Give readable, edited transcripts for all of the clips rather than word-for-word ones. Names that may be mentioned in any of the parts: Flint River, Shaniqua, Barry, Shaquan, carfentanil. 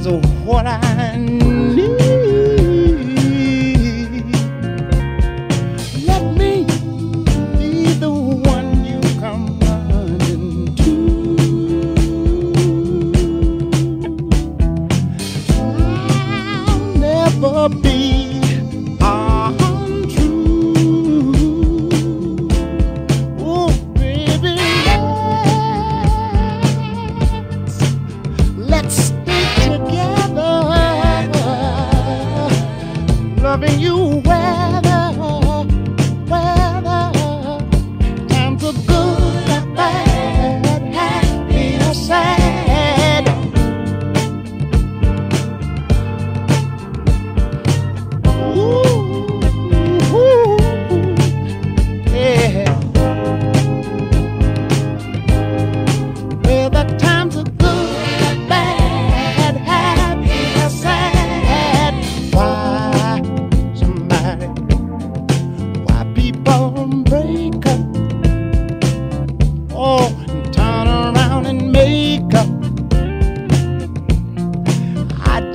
is what I need. Let me be the one you come running to. I'll never be loving you, weather, times of good or bad, happy or sad. Ooh, ooh, yeah. Weather, times of good or bad, happy or sad. Why?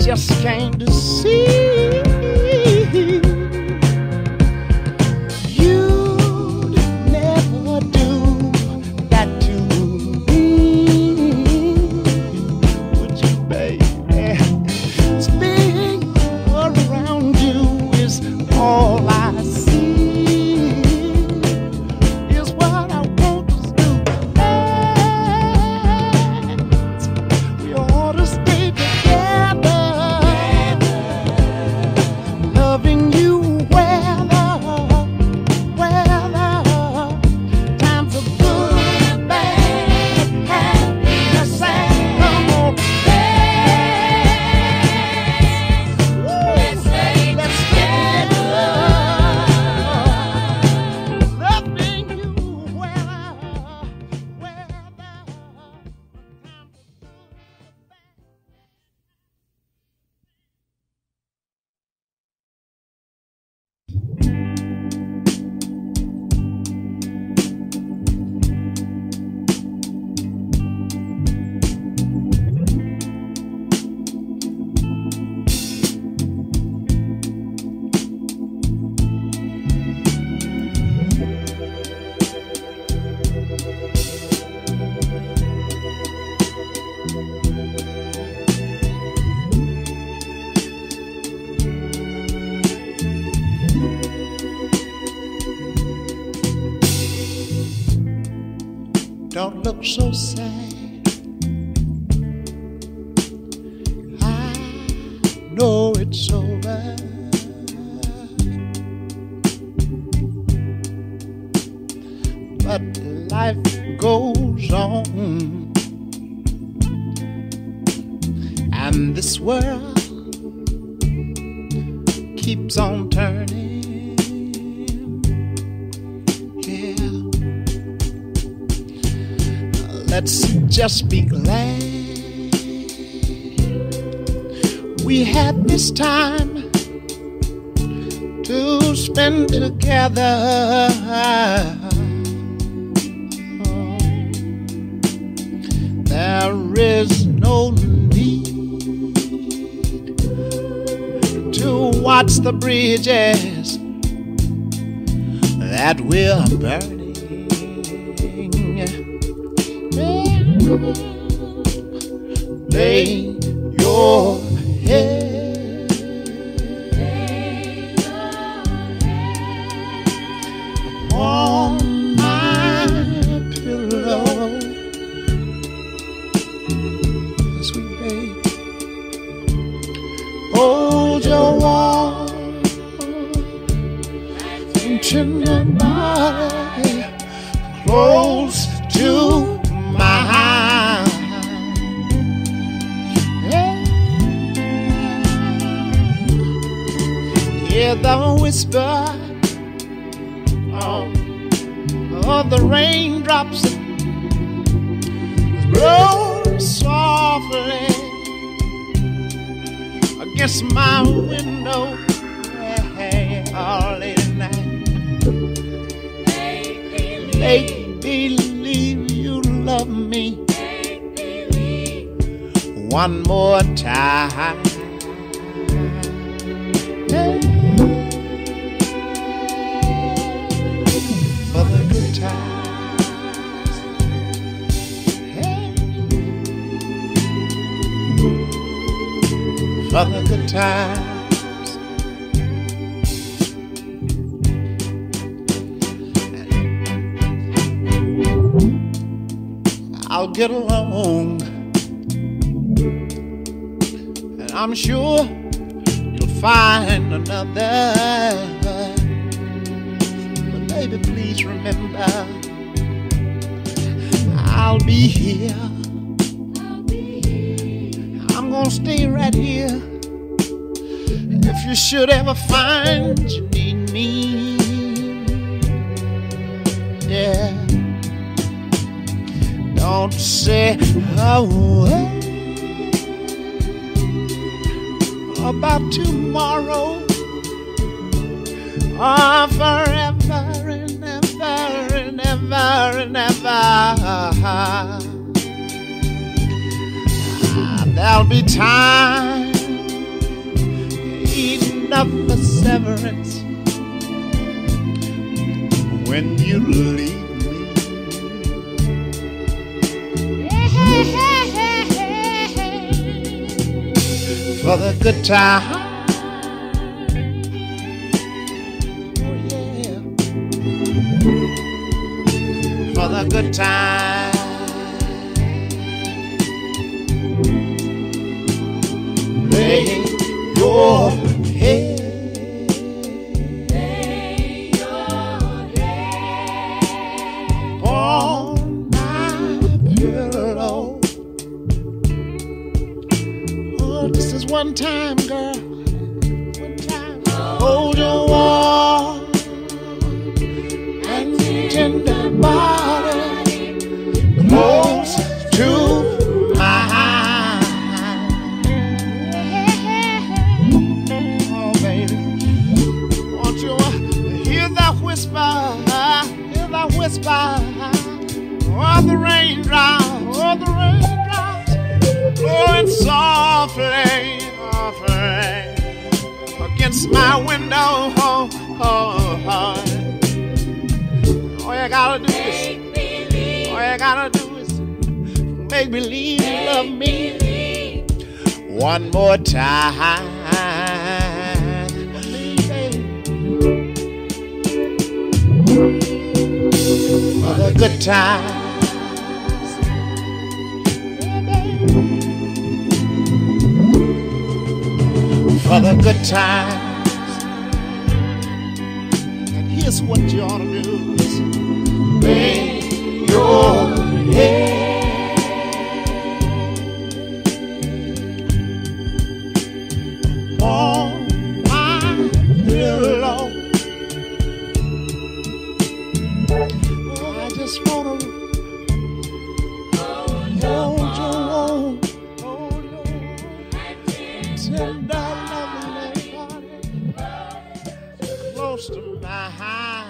Just came to see you'd never do that to me, would you, baby? Spinning around you is all I see, is what I want to do. We ought to stay together. Loving you, weather, times of good, bad, happy or sad. Come on, let's stay together. Loving you, weather. Don't look so sad. I know it's over. But life goes on, and this world keeps on turning. Let's just be glad we had this time to spend together. There is no need to watch the bridges that we're burning. Lay your head on my pillow, sweet babe. Hold your warm and tender body close to the whisper of the raindrops blow softly against my window all late at night. Make believe you love me. one more time. For the good times. For the good times. I'll get along, and I'm sure you'll find another. But baby, please remember, I'll be here. I'm gonna stay right here. If you should ever find you need me, yeah. Don't say a word about tomorrow or forever and ever and ever and ever. There'll be time enough for severance when you leave. For the good time, oh yeah. For the good time, lay your head, lay your head on my pillow. This is one time, girl. One time. Hold your warm and tender body close to mine. Oh, baby, won't you hear that whisper? Hear that whisper? Oh, the raindrops. Oh, the raindrops. Blowing softly, softly against my window. Oh, oh, oh. All you gotta do is, all you gotta do is make believe you love me one more time. For the good time. For the good times. And here's what you ought to do: lay your head on my pillow. Oh, I just wanna hold your own tender. Close to my heart.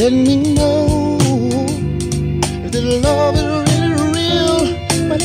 Let me know if the love is really real, but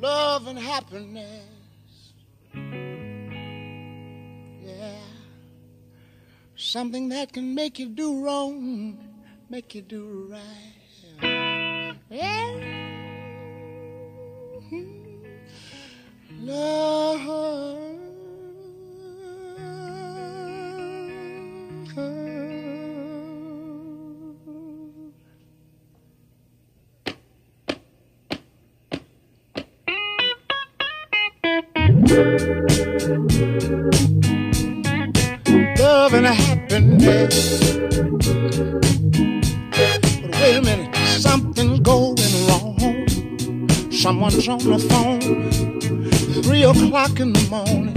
Love and happiness, yeah. Something that can make you do wrong, make you do right, yeah. Love. Love and happiness. But wait a minute, something's going wrong. Someone's on the phone 3 o'clock in the morning,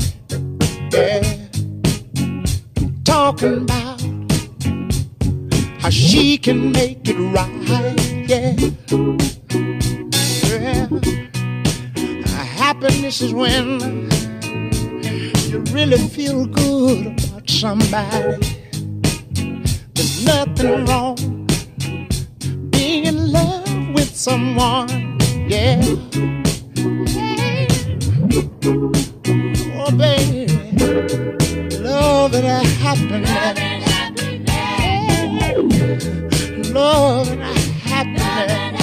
yeah, talking about how she can make it right, yeah, yeah. Happiness is when you really feel good about somebody. There's nothing wrong being in love with someone, yeah. Oh, baby, love and happiness. Love and happiness.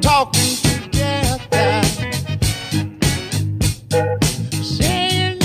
Talking together, saying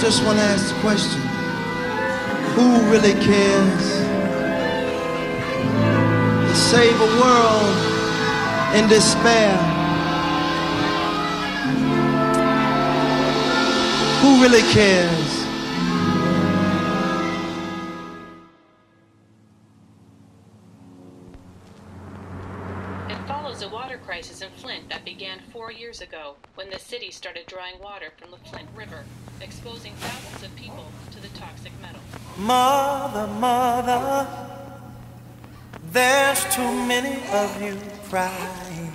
just want to ask the question, who really cares to save a world in despair? Who really cares? Crisis in Flint that began 4 years ago when the city started drawing water from the Flint River, exposing thousands of people to the toxic metal. Mother, mother, there's too many of you crying.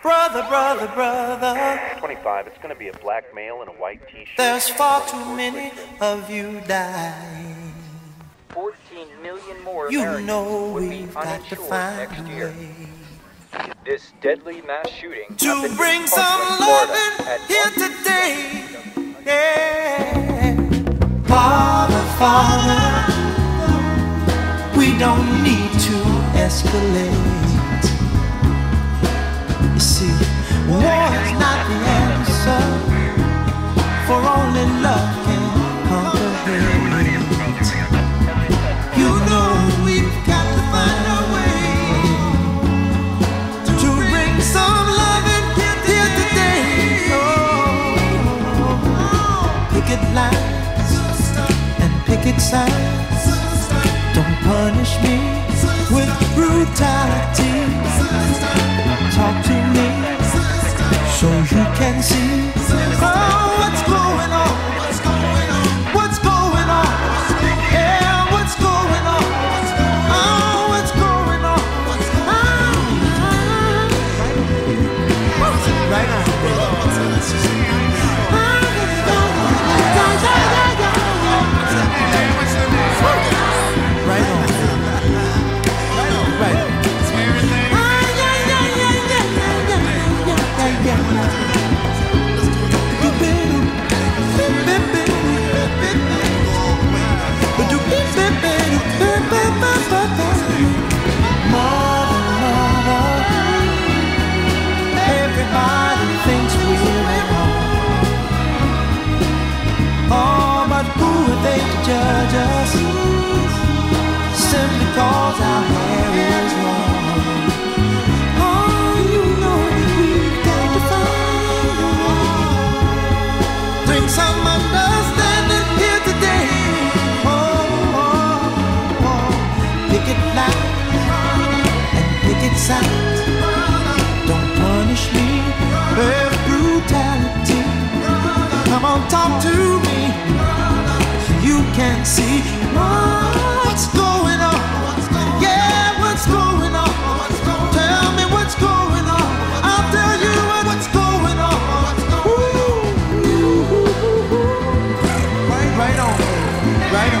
Brother, brother, brother. 25, it's going to be a black male in a white t-shirt. There's far too many of you dying. 14 million more Americans would be uninsured next year. This deadly mass shooting to bring some love here today. Yeah. Father, Father, we don't need to escalate. You see, war is not the answer, for only love can conquer hate. Lines and picket signs. Don't punish me with brutality. Talk to me so you can see. Oh, what's going on? What's going on? What's going on? Yeah, what's going on? Oh, what's going on? Oh, right on. Judge us simply cause our hair is long. Oh, you know that we've got to find a way. Bring some understanding here today. Oh, oh, oh. Picket lines and picket signs. Don't punish me with brutality. Come on, talk to me. You can see what's going on. Yeah, what's going on? Tell me what's going on. I'll tell you what's going on. Right on. Right on. Right on. Right on.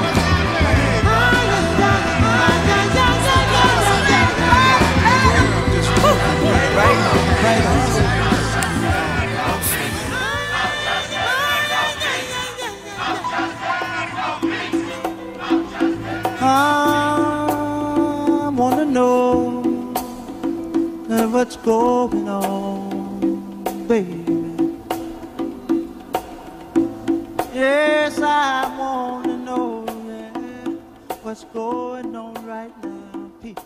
I wanna know what's going on, baby. Yes, I wanna know what's going on right now, people.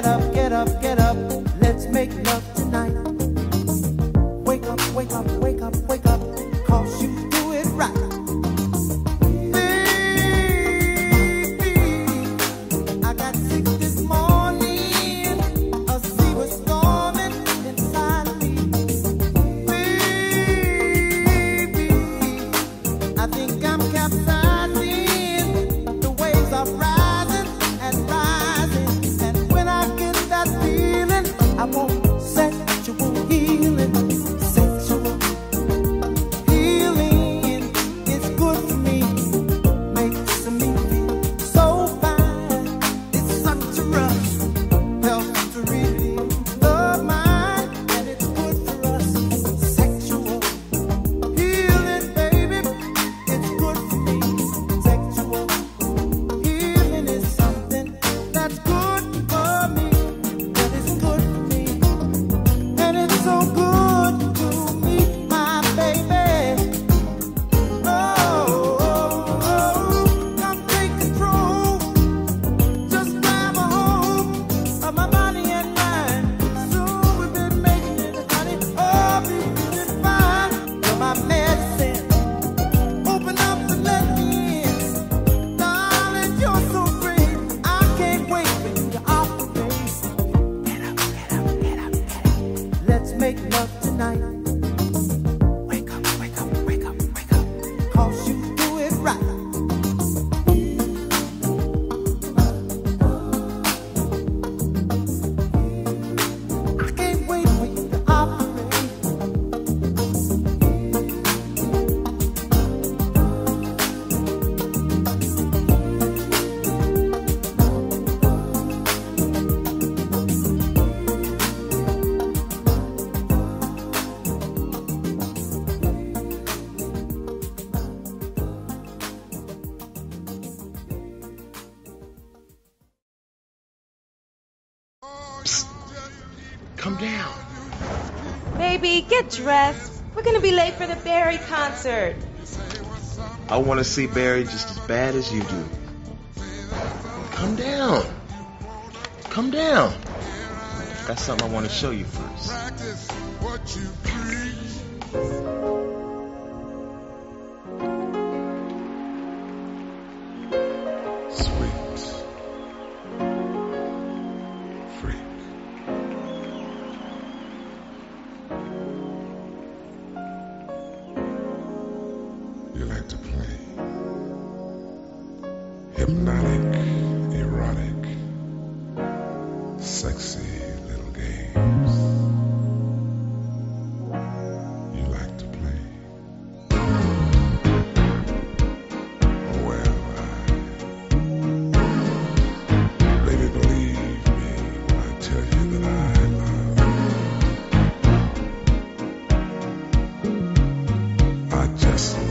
Get up, get up, get up. Let's make love tonight. Wake up, wake up, wake up, wake up. 'Cause you do it right. Come down. Baby, get dressed. We're going to be late for the Barry concert. I want to see Barry just as bad as you do. Come down. Come down. That's something I want to show you first. Practice what you preach. You like to play hypnotic, erotic, sexy little games. You like to play. Well, baby, believe me when I tell you that I love. I just love.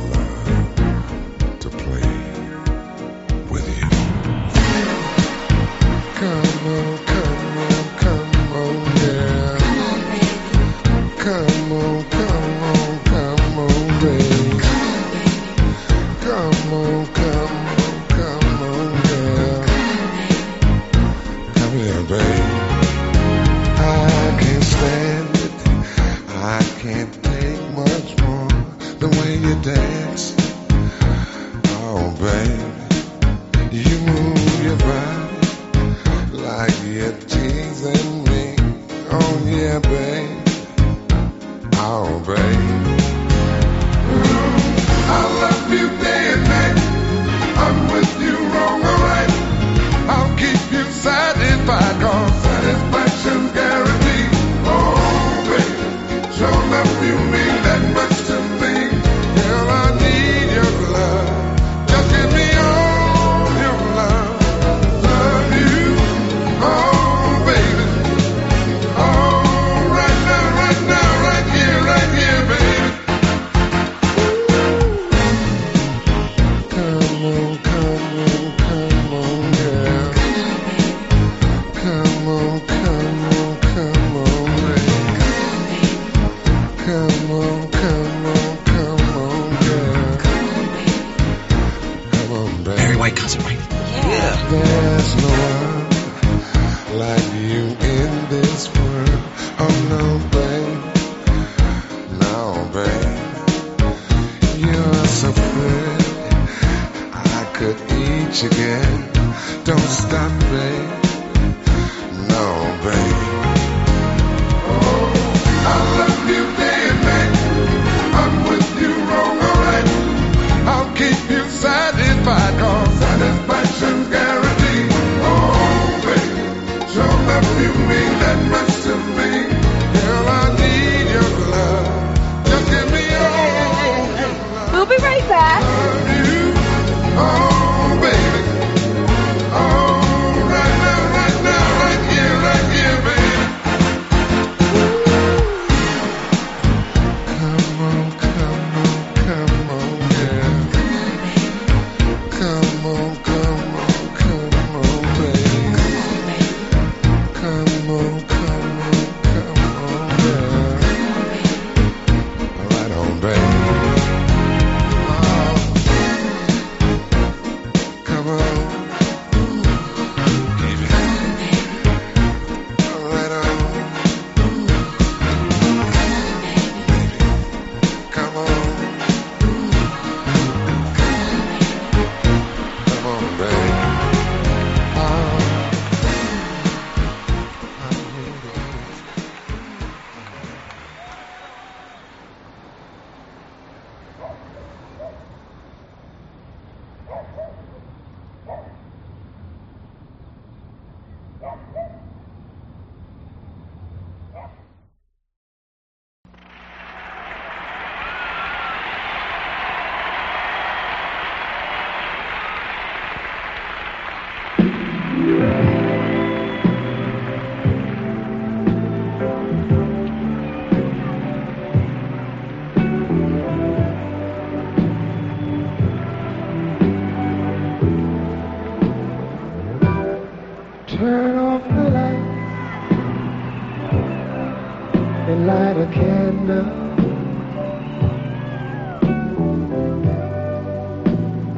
Right here, baby. in this world. Oh no, babe, no, babe, you are so pretty, I could eat you again. Don't stop, babe, no, babe.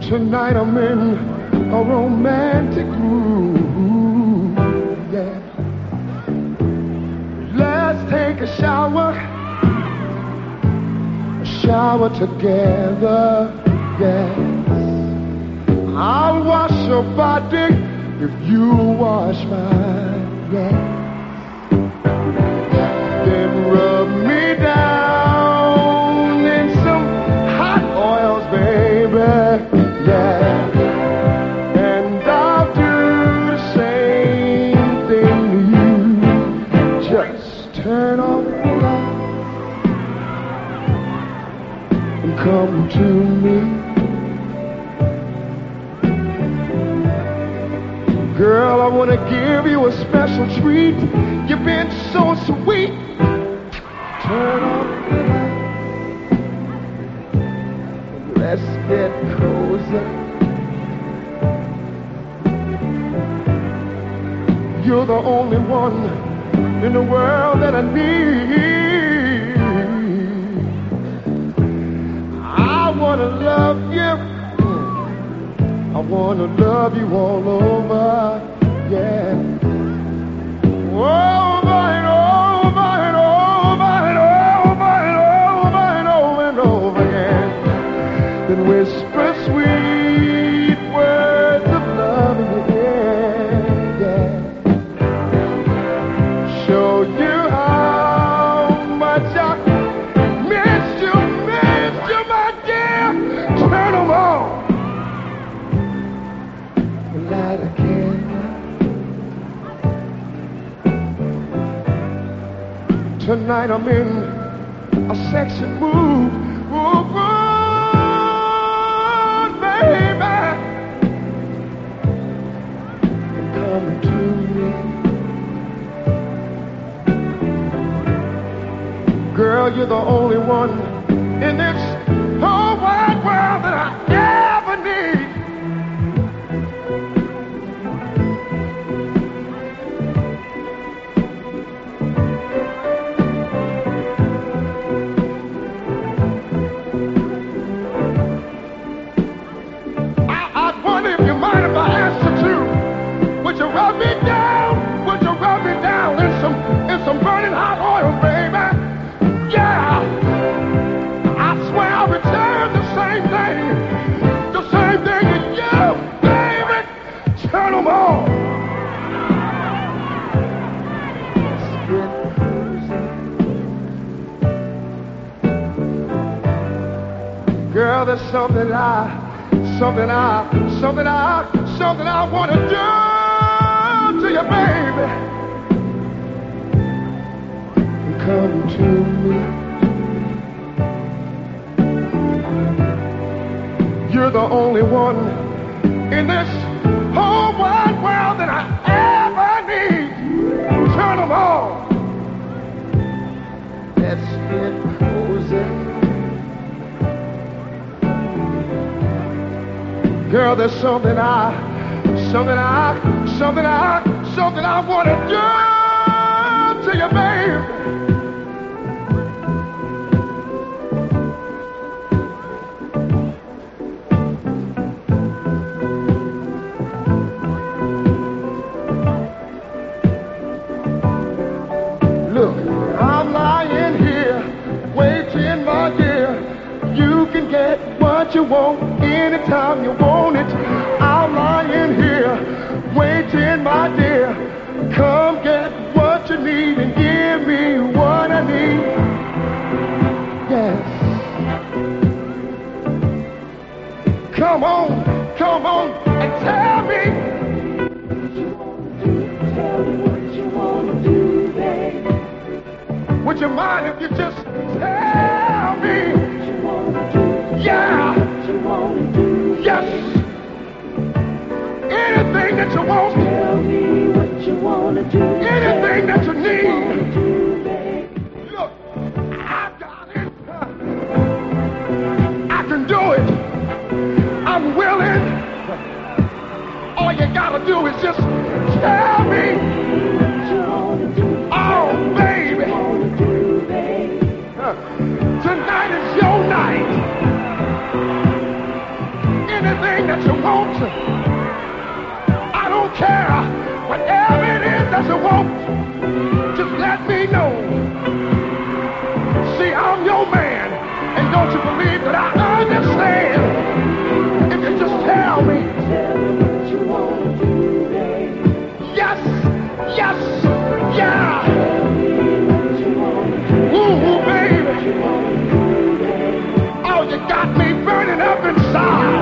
Tonight I'm in a romantic mood, yeah. Let's take a shower together, yes. I'll wash your body if you wash mine, yeah. Then rub me down in some hot oils, baby. Come to me, girl, I wanna give you a special treat. You've been so sweet. Turn on the light and let's get cozy. You're the only one in the world that I need. I wanna love you, I wanna love you all over, yeah. Over and over and over and over and over and over and over again. Then whisper sweet words of love again, yeah. Show you how much I tonight I'm in a sexy mood, oh, baby, come to me. Girl, you're the only one in this whole wide world that I ever need. Would you rub me down? Would you rub me down? Girl, there's something I want to do to you, baby. Come to me. You're the only one in this whole wide world that I ever need. Turn them on. Let's get cozy. Girl, there's something I want to do to you, babe. Look, I'm lying here, waiting, my dear. You can get what you want. Anytime you want it, I'm lying here, waiting, my dear. Come get what you need and give me what I need. Yes. Come on, and tell me. Tell me what you want to do, babe. Would you mind if you just tell me what you want to do? Yeah. Yes, anything that you want. Tell me what you want to do. Anything that you need. Do, look, I got it. I can do it. I'm willing. All you gotta do is just tell me. What you want to do. Oh, baby. What you want to do, baby. Tonight is your night. Anything that you want, I don't care. Whatever it is that you want, just let me know. See, I'm your man, and don't you believe that I understand? If you just tell me, what you want to do, baby. Yes, yes, yeah. Woo, baby. Oh, you got me burning up inside.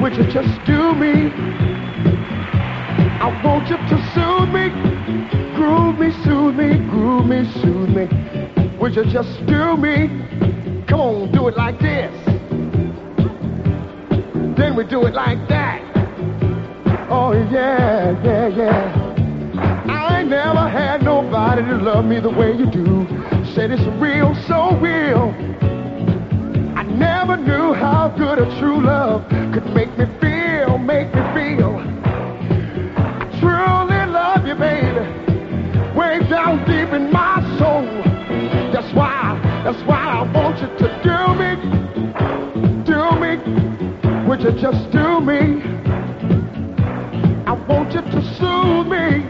Would you just do me? I want you to soothe me, groove me, soothe me, groove me, soothe me. Would you just do me? Come on, do it like this. Then we do it like that. Oh yeah, yeah, yeah. I ain't never had nobody to love me the way you do. Said it's real, so real. I never knew how good a true love could make me feel. I truly love you, baby, way down deep in my soul. That's why I want you to do me. Would you just do me? I want you to soothe me,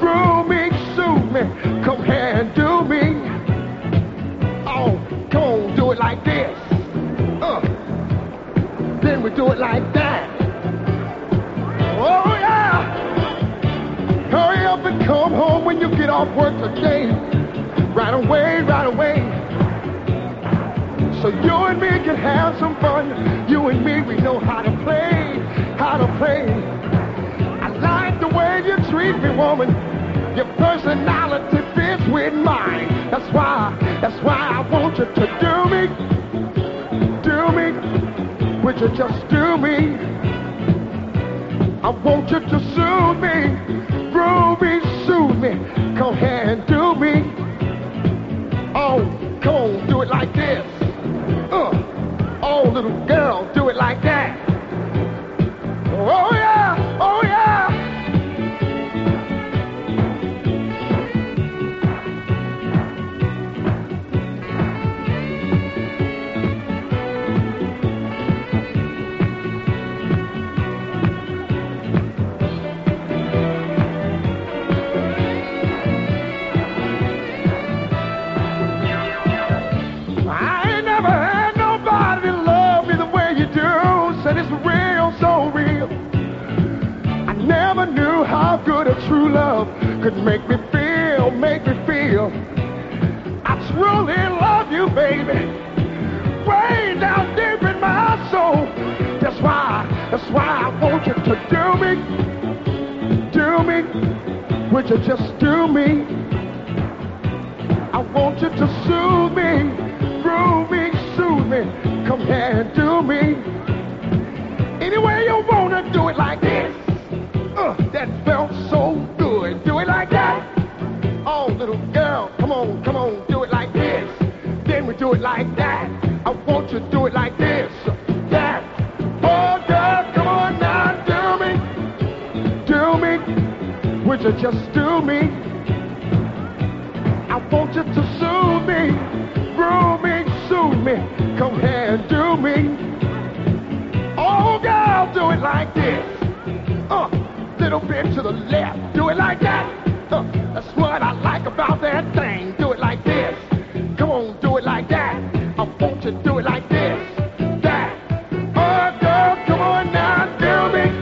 groove me, soothe me. Come here and do me. Oh, come on, do it like this. Then we do it like that. Oh yeah! Hurry up and come home when you get off work today. Right away. So you and me can have some fun. You and me, we know how to play. I like the way you treat me, woman. Your personality fits with mine. That's why I want you to do me. Would you just do me? I want you to soothe me, groove me, soothe me. Come here and do me. Oh, come on, do it like this. Oh, little girl, do it like that. Oh, yeah, oh, yeah. never knew how good a true love could make me feel, I truly love you, baby, way down deep in my soul. That's why I want you to do me, would you just do me? I want you to soothe me, groove me, soothe me, come here and do me. Anyway, you wanna do it like this. That felt so good. Do it like that. Oh, little girl, come on, come on, do it like this. Then we do it like that. I want you to do it like this. That. Oh, girl, come on now, do me. Do me. Would you just do me? I want you to soothe me, groove me, soothe me. Come here and do me. Oh, girl, do it like this. Little bit to the left. Do it like that. That's what I like about that thing. Do it like this. Come on, do it like that. I want you to do it like this. That. Oh, girl, come on now, tell me.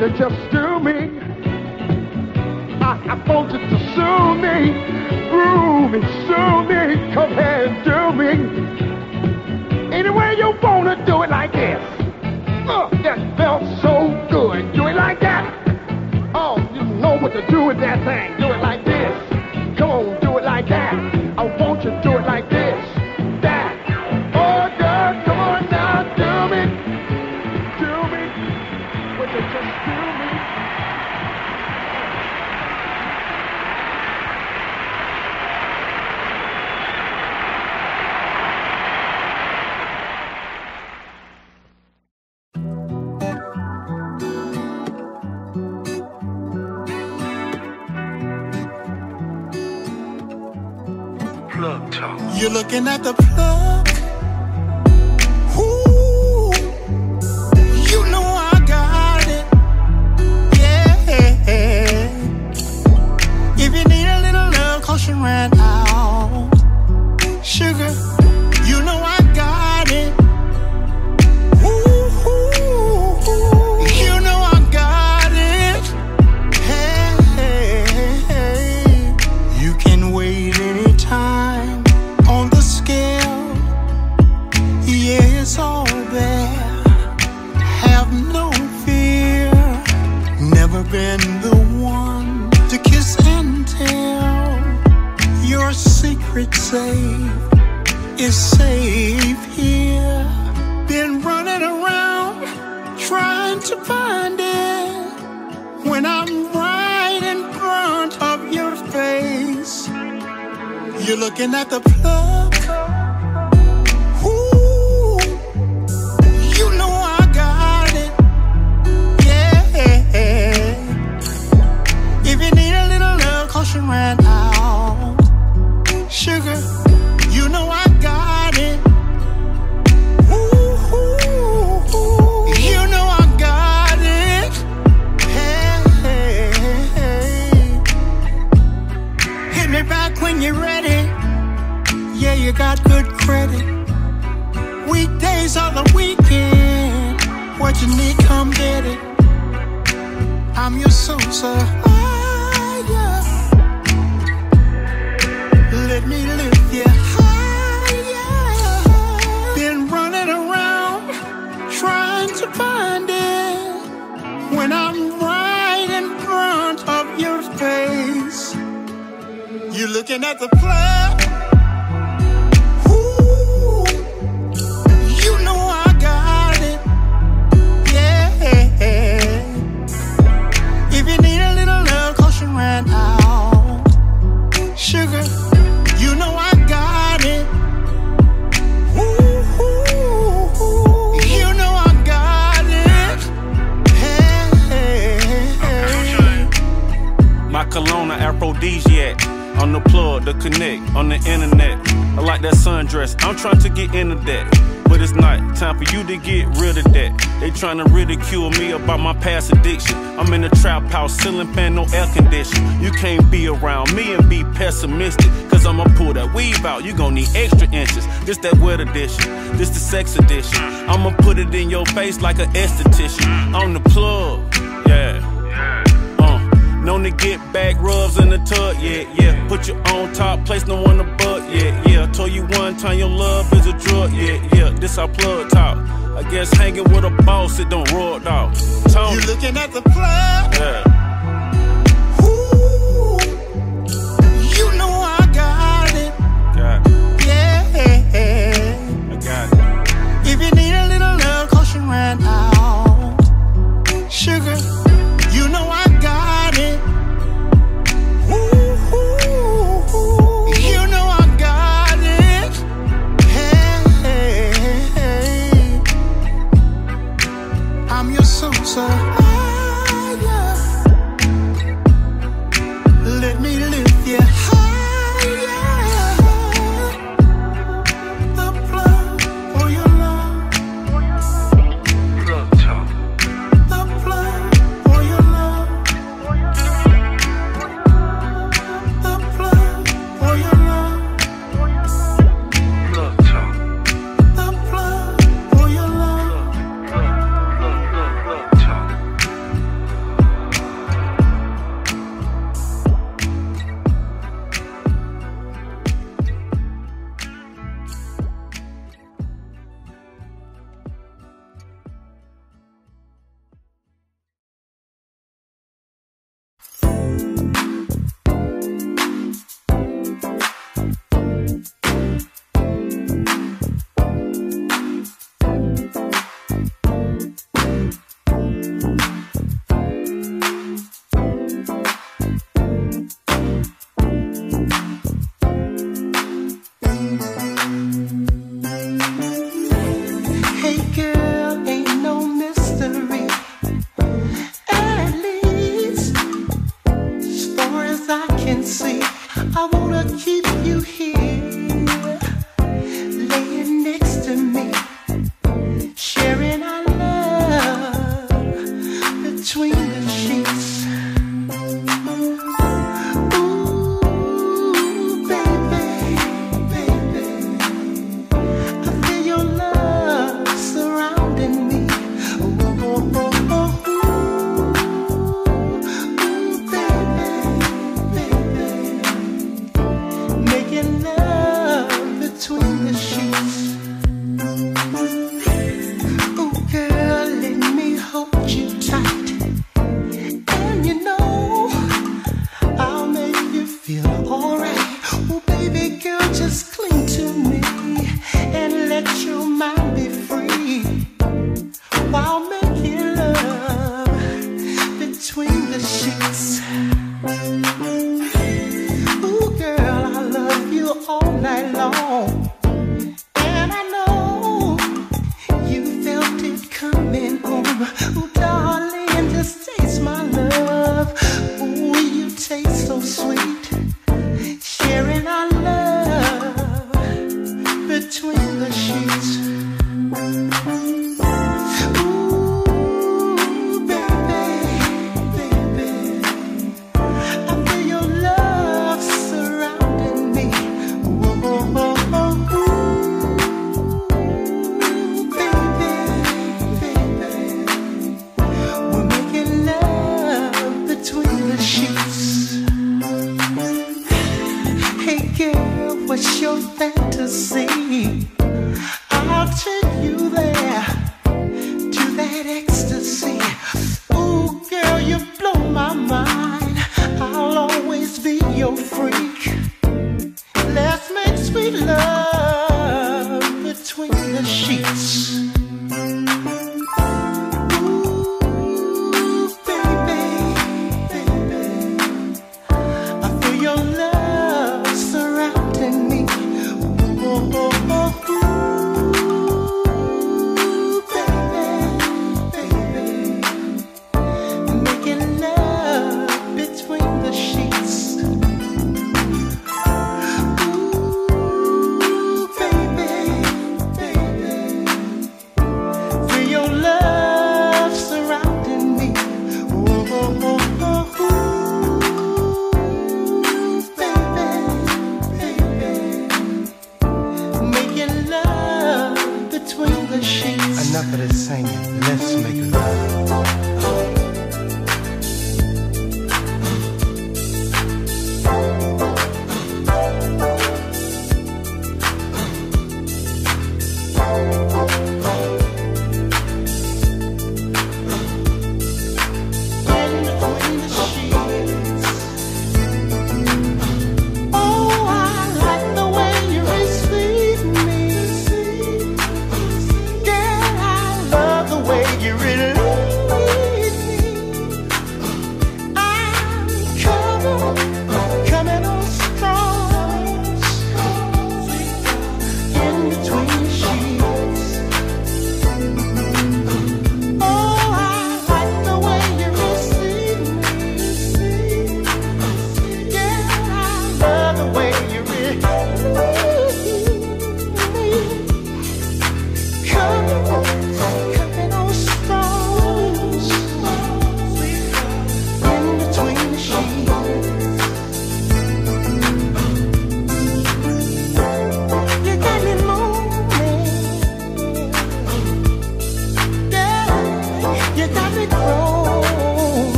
You just do me. I want you to soothe me, groove me, soothe me, come here and do me. Anyway, you wanna do it like this. That felt so good. Do it like that. Oh, you know what to do with that thing. Do it like this. Come on, do it like that. I want you to do it like this. That. Oh, girl, come on now, do me. Do me. Would you just do? You're looking at the plug. Ooh, you know I got it. Yeah. If you need a little love, 'cause you ran out. Sugar, you know I got it. Ooh, you know I got it. Hey. You can wait any time. It's all there, have no fear. Never been the one to kiss and tell. Your secret safe is safe here. Been running around trying to find it. When I'm right in front of your face, you're looking at the plug. Ran out. Sugar, you know I got it. Ooh, you know I got it. Hey. Hit me back when you're ready. Yeah, you got good credit. Weekdays or the weekend, what you need, come get it. I'm your suitor. Let me lift you higher. Been running around trying to find it. When I'm right in front of your face, you're looking at the plug. Ooh, you know I got it. Yeah. If you need a little love, 'cause you ran out. Sugar, you know I got it. Ooh, you know I got it. Hey. aphrodisiac. On the plug, the connect, on the internet. I like that sundress, I'm trying to get into that. But it's not time for you to get rid of that. They trying to ridicule me about my past addiction. I'm in a trap house, ceiling fan, no air conditioning. You can't be around me and be pessimistic, cause I'ma pull that weave out, you gon' need extra inches. This that wet edition, this the sex edition. I'ma put it in your face like an esthetician. On the plug, yeah. Known to get back rubs in the tub, yeah, yeah. Put you on top, place no one above, yeah, yeah. Told you one time your love is a drug, yeah, yeah. This our plug talk. I guess hanging with a boss, it don't rub dog. You looking at the plug? Yeah. Ooh, you know I got it. Got it. Yeah. I got it. If you need a little love, cause you ran out. Sugar, you know I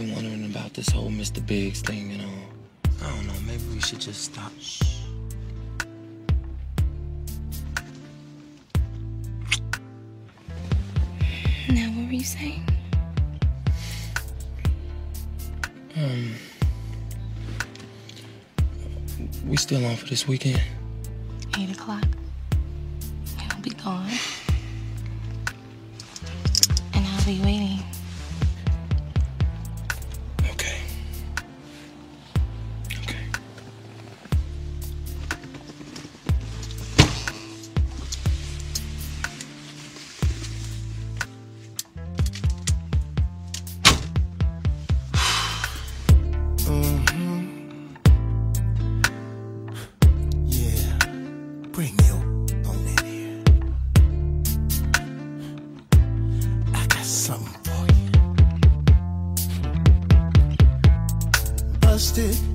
been wondering about this whole Mr. Biggs thing and all. I don't know, maybe we should just stop. Now, what were you saying? We still on for this weekend? 8 o'clock. I'll be gone. And I'll be waiting.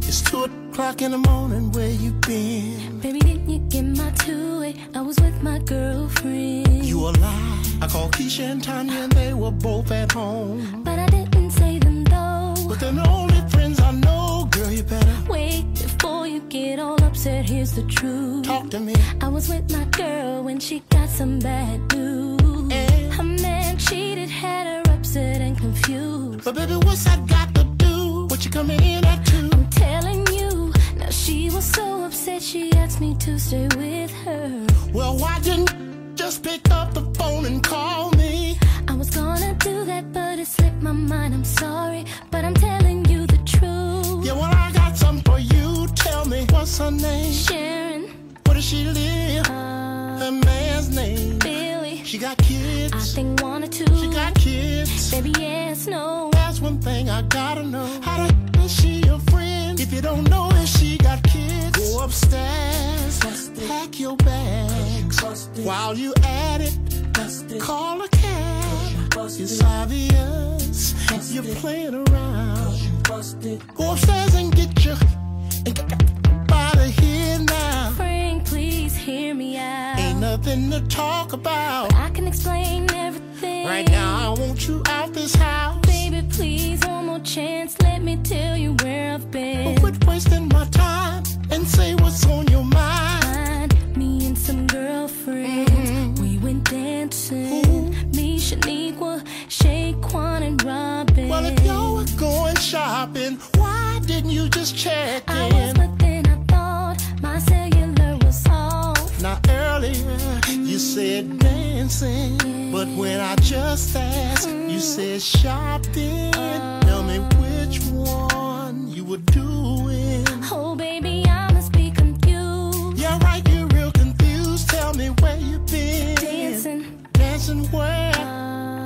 It's 2 o'clock in the morning, where you been? Baby, didn't you get my two-way? I was with my girlfriend. You a lie. I called Keisha and Tanya and they were both at home. But I didn't say them though. But they're the only friends I know. Girl, you better wait before you get all upset. Here's the truth. Talk to me. I was with my girl when she got some bad news. And her man cheated, had her upset and confused. But baby, what's I got to do? What you coming in at two? Telling you, now she was so upset she asked me to stay with her. Well, why didn't you just pick up the phone and call me? I was gonna do that, but it slipped my mind. I'm sorry, but I'm telling you the truth. Yeah, well, I got something for you. Tell me, what's her name? Sharon. Where does she live? Her man's name? Billy. She got kids? I think one or two. She got kids? Baby, yes, no. That's one thing I gotta know. How the is she a friend? If you don't know if she got kids, go upstairs, pack your bags. While you at it, call a cab. It's obvious you're playing around. Go upstairs and get your out of here now. Frank, please hear me out. Ain't nothing to talk about. But I can explain everything. Right now, I want you out this house. Baby, please, one more chance. Let me tell you where I've been. Quit wasting my time and say what's on your mind. Me and some girlfriends, we went dancing. Me, Shaniqua, Shaquan, and Robin. Well, if y'all were going shopping, why didn't you just check in? I was, but then I thought my cellular was off. Now earlier, you said dancing, but when I just asked, you said shopping. Tell me which one you were doing. Oh, baby, I must be confused. Yeah, right, you're real confused. Tell me where you been. Dancing. Dancing where?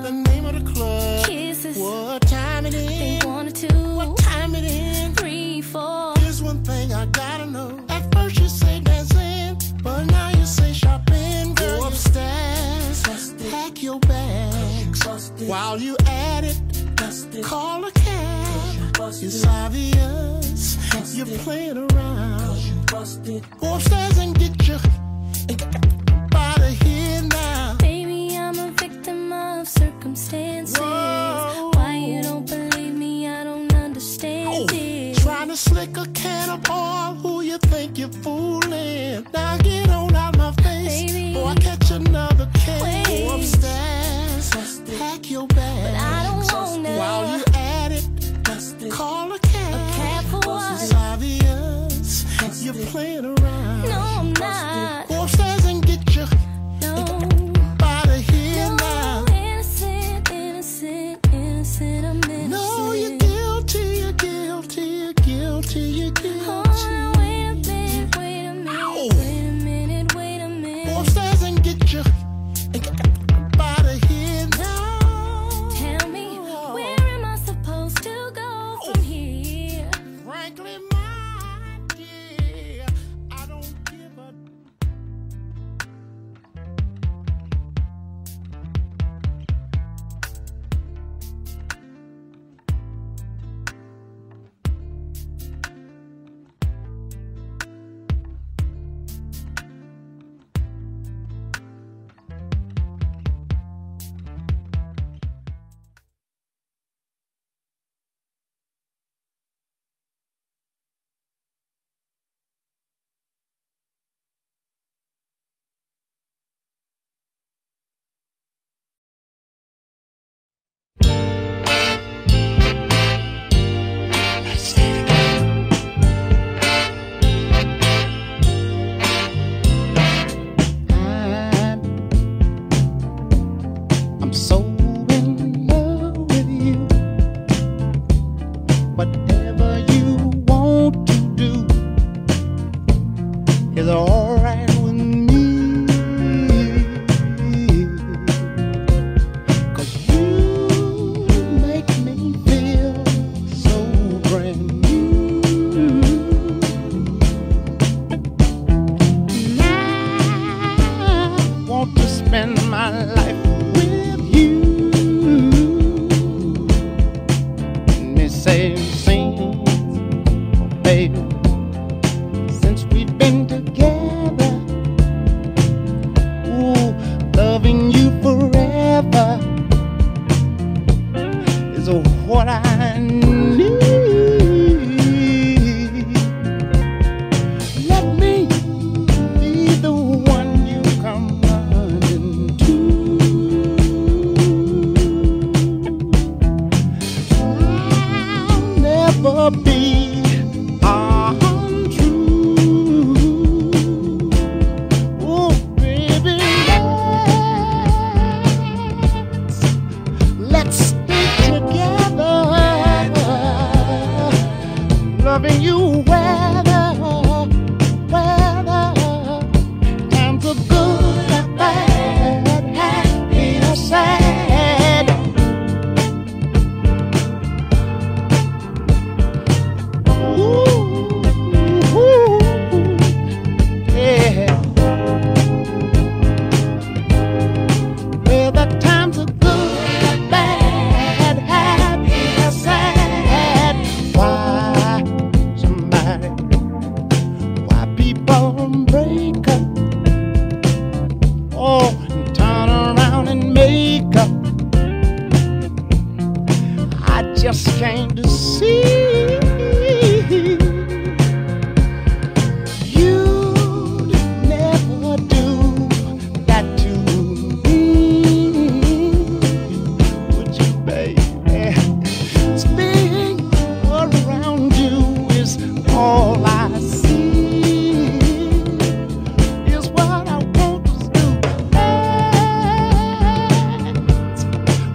The name of the club. Kisses. What time it is? One or two. What time it is? 3, 4. Here's one thing I gotta know. At first you say dancing, but now you say shopping. Girl, go upstairs, pack your bags. While you at it, call a cab. It's obvious you're playing around. Go upstairs and get your out of here now. Baby, I'm a victim of circumstances. Whoa. Why you don't believe me, I don't understand it. Trying to slick a can of oil, who you think you're fooling? Now get on out my face, baby, or I catch another case. Go upstairs, pack your bags. But I don't want that. While you at it, call a cab. A cab for what? It's obvious you're playing around. No, I'm not. Go upstairs and get your out of here now. Innocent, innocent, innocent, I'm innocent. No, you're guilty, you're guilty, you're guilty, you're guilty. Oh, wait a minute, wait a minute, wait a minute, wait a minute. Go upstairs and get your out of here now. Tell me, where am I supposed to go from here? Frankly, my dear. whatever you want to do is all right with me, 'cause you make me feel so brand new. I want to spend my life with you. Same scene, baby, since we've been together. Ooh, loving you forever is what I need. Let me be the one you come running to. Never be untrue. Oh, baby, let's stick together. Loving you, weather, times of good and bad, happy or sad. Just came to see you'd never do that to me, would you, baby? Spinning around you is all I see, is what I want to do.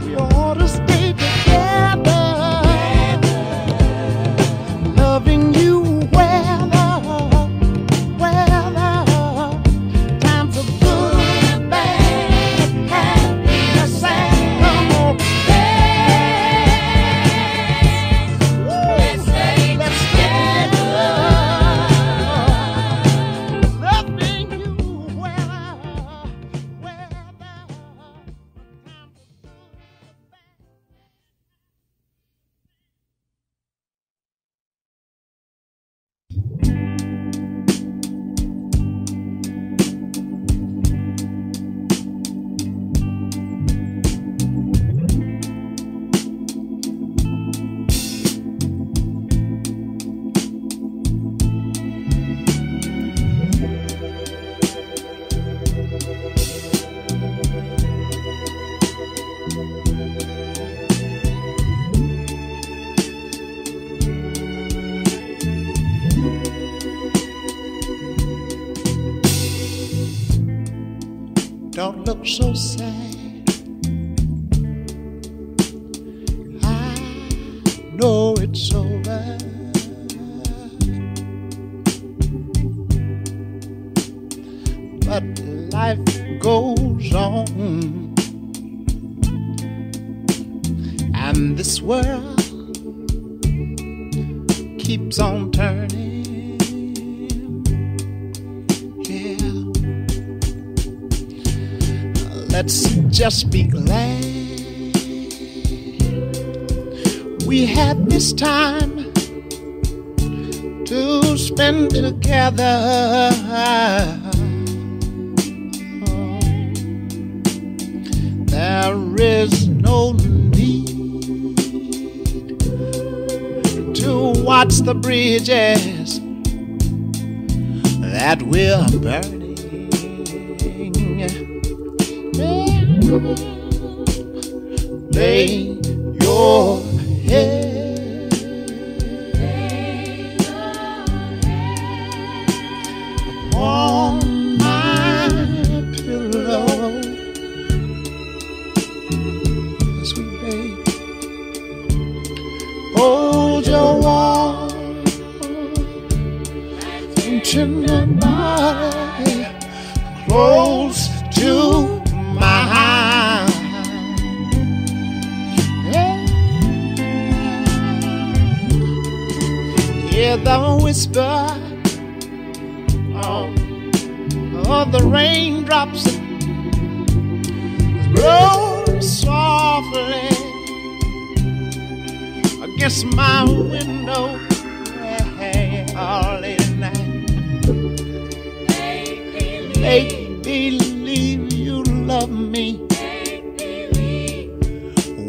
We ought to stay together. Loving you, weather, times of good, bad, happy or sad. Come on, let's get together. Loving you, weather. Don't look so sad, I know it's over. But life goes on, and this world keeps on turning. Let's just be glad we had this time to spend together. There is no need to watch the bridges that we're burning. Lay your head, lay your head on my pillow, sweet babe. Hold your reaching the body close to mine. Hear the whisper of the raindrops blow softly against my window. All late at night, make believe you love me. Make believe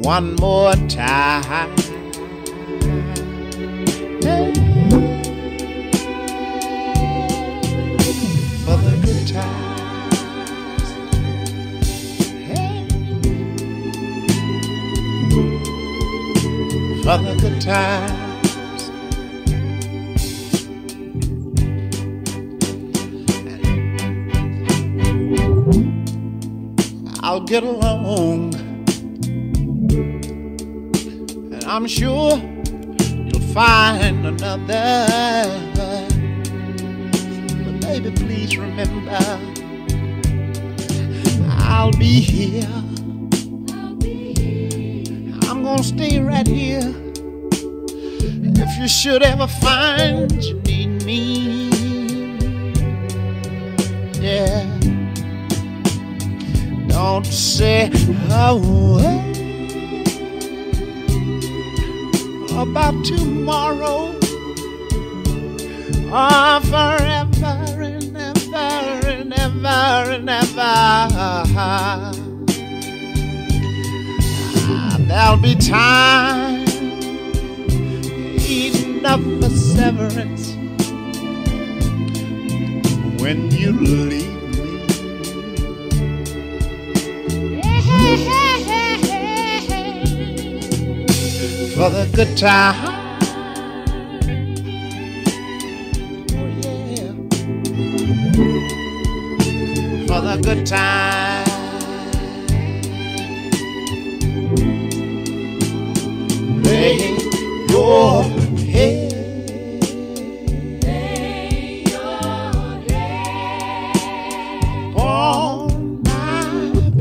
one more time. For the good times, hey. For the good times. I'll get along, and I'm sure you'll find another. But baby, please remember, I'll be here. I'm gonna stay right here. If you should ever find you need me, yeah. Don't say a word about tomorrow or forever and ever and ever and ever. There'll be time enough for severance when you leave. For the good time, oh yeah. For the good time, playing your head, play your head on my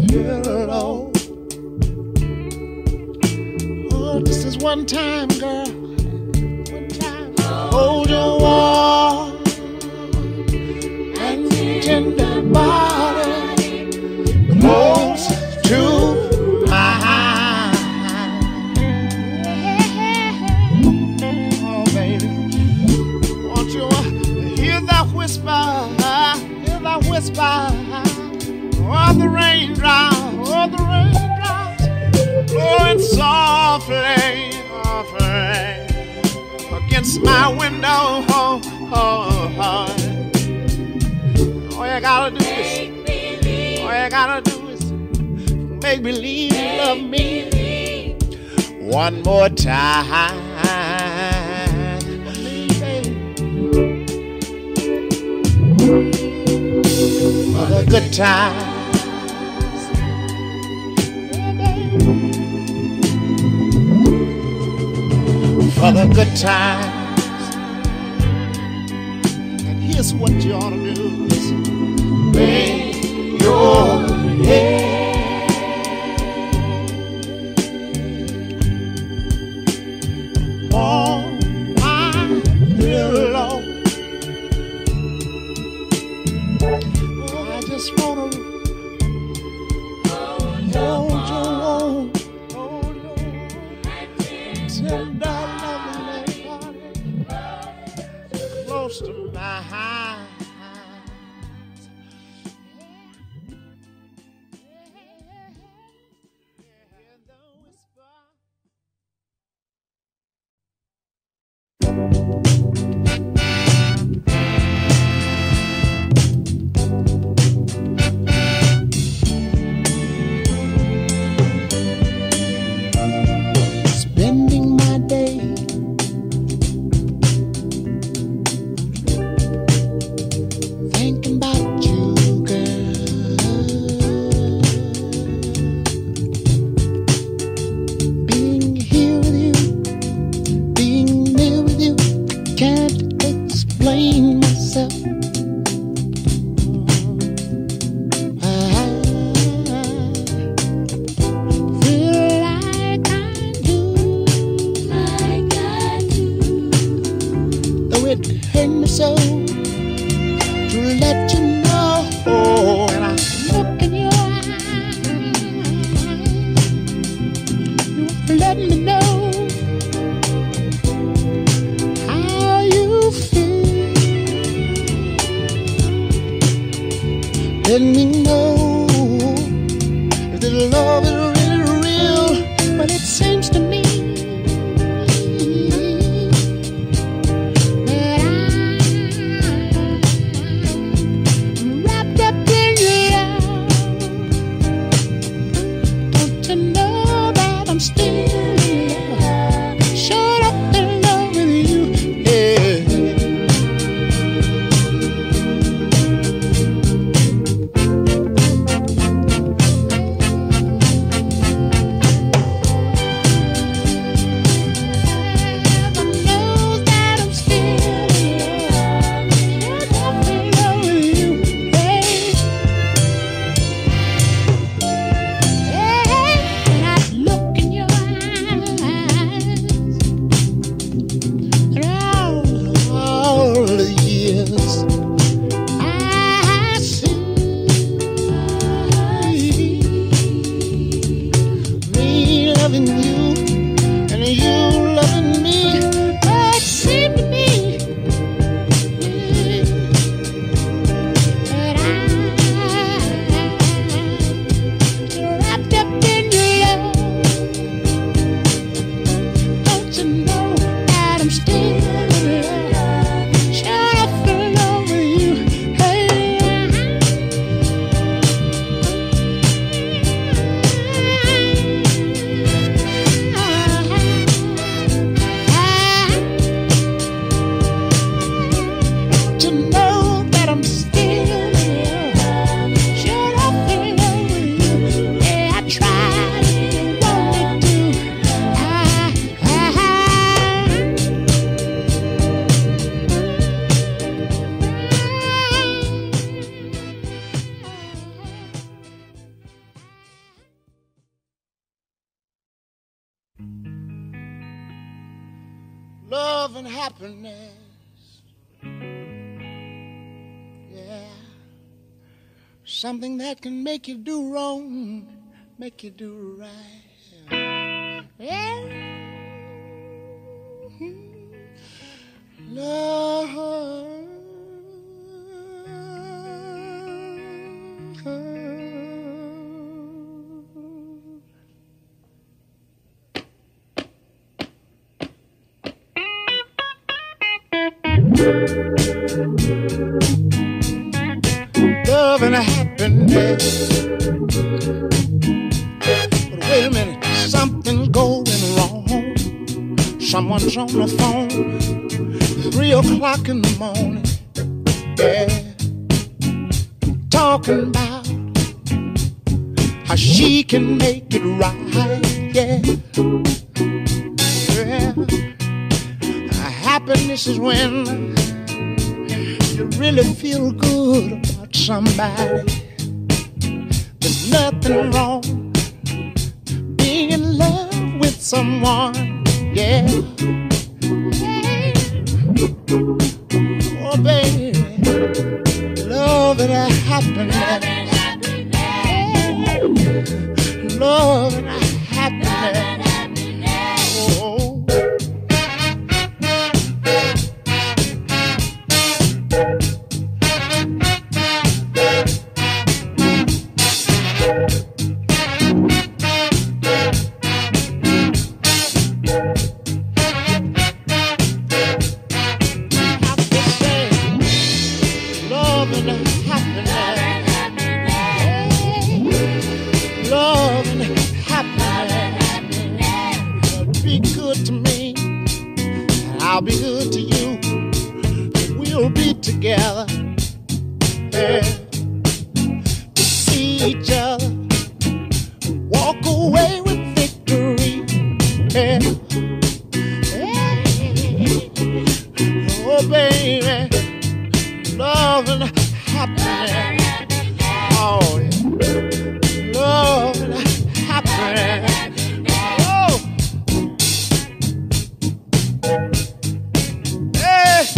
pillow. This is one time, girl. One time. Hold your warm and tender body close to mine. Oh, baby, won't you hear that whisper? Hear that whisper? Oh, the raindrops. Oh, the raindrops. Blowing softly, softly against my window. Oh, oh, oh. All you gotta do is, all you gotta do is make believe you love me one more time. For the good time. For the good times. And here's what you ought to do: bang your head on my pillow. I just want to hold you warm, tender. Close to my heart. Can it hurt me so to let you know when I look in your eyes, you let me know how you feel. Let me know if the love is really real, but it seems to me. Love and happiness, yeah, something that can make you do wrong, make you do right, yeah. Love and happiness. But wait a minute, something's going wrong. Someone's on the phone, 3 o'clock in the morning, yeah, talking about how she can make it right, yeah, yeah. Happiness is when you really feel good about somebody. There's nothing wrong being in love with someone, yeah. Oh baby, love and happiness, love and happiness. Hey,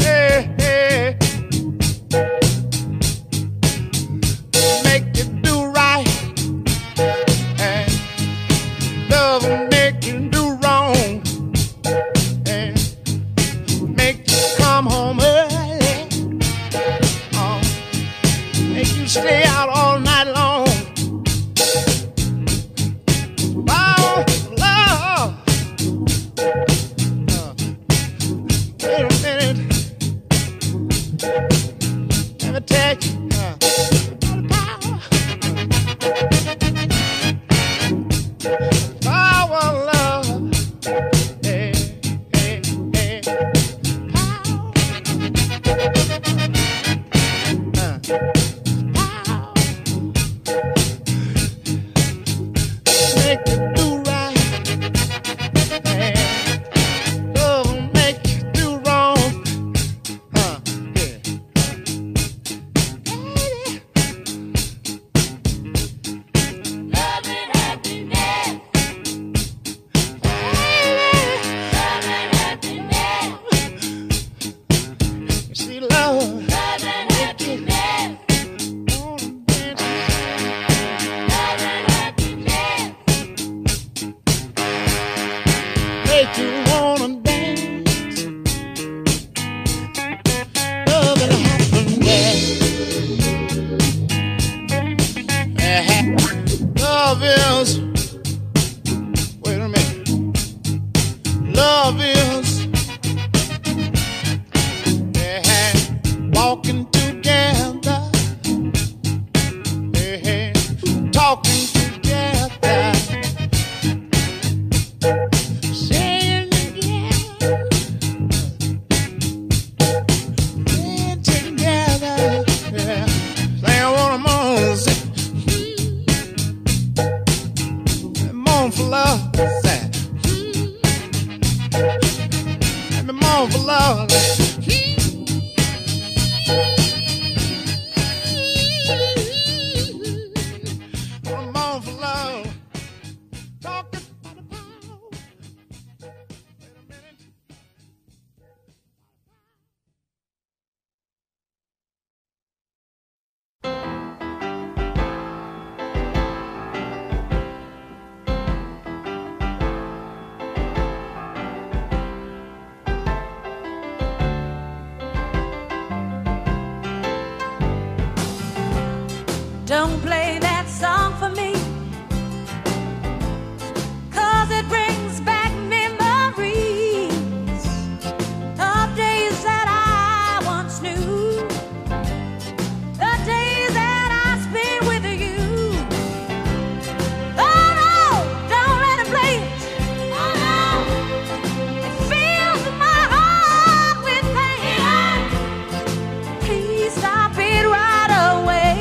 hey. on for love. Don't play that song for me, 'cause it brings back memories of days that I once knew, the days that I spent with you. Oh no, don't let it play it. Oh no, it fills my heart with pain. Please stop it right away.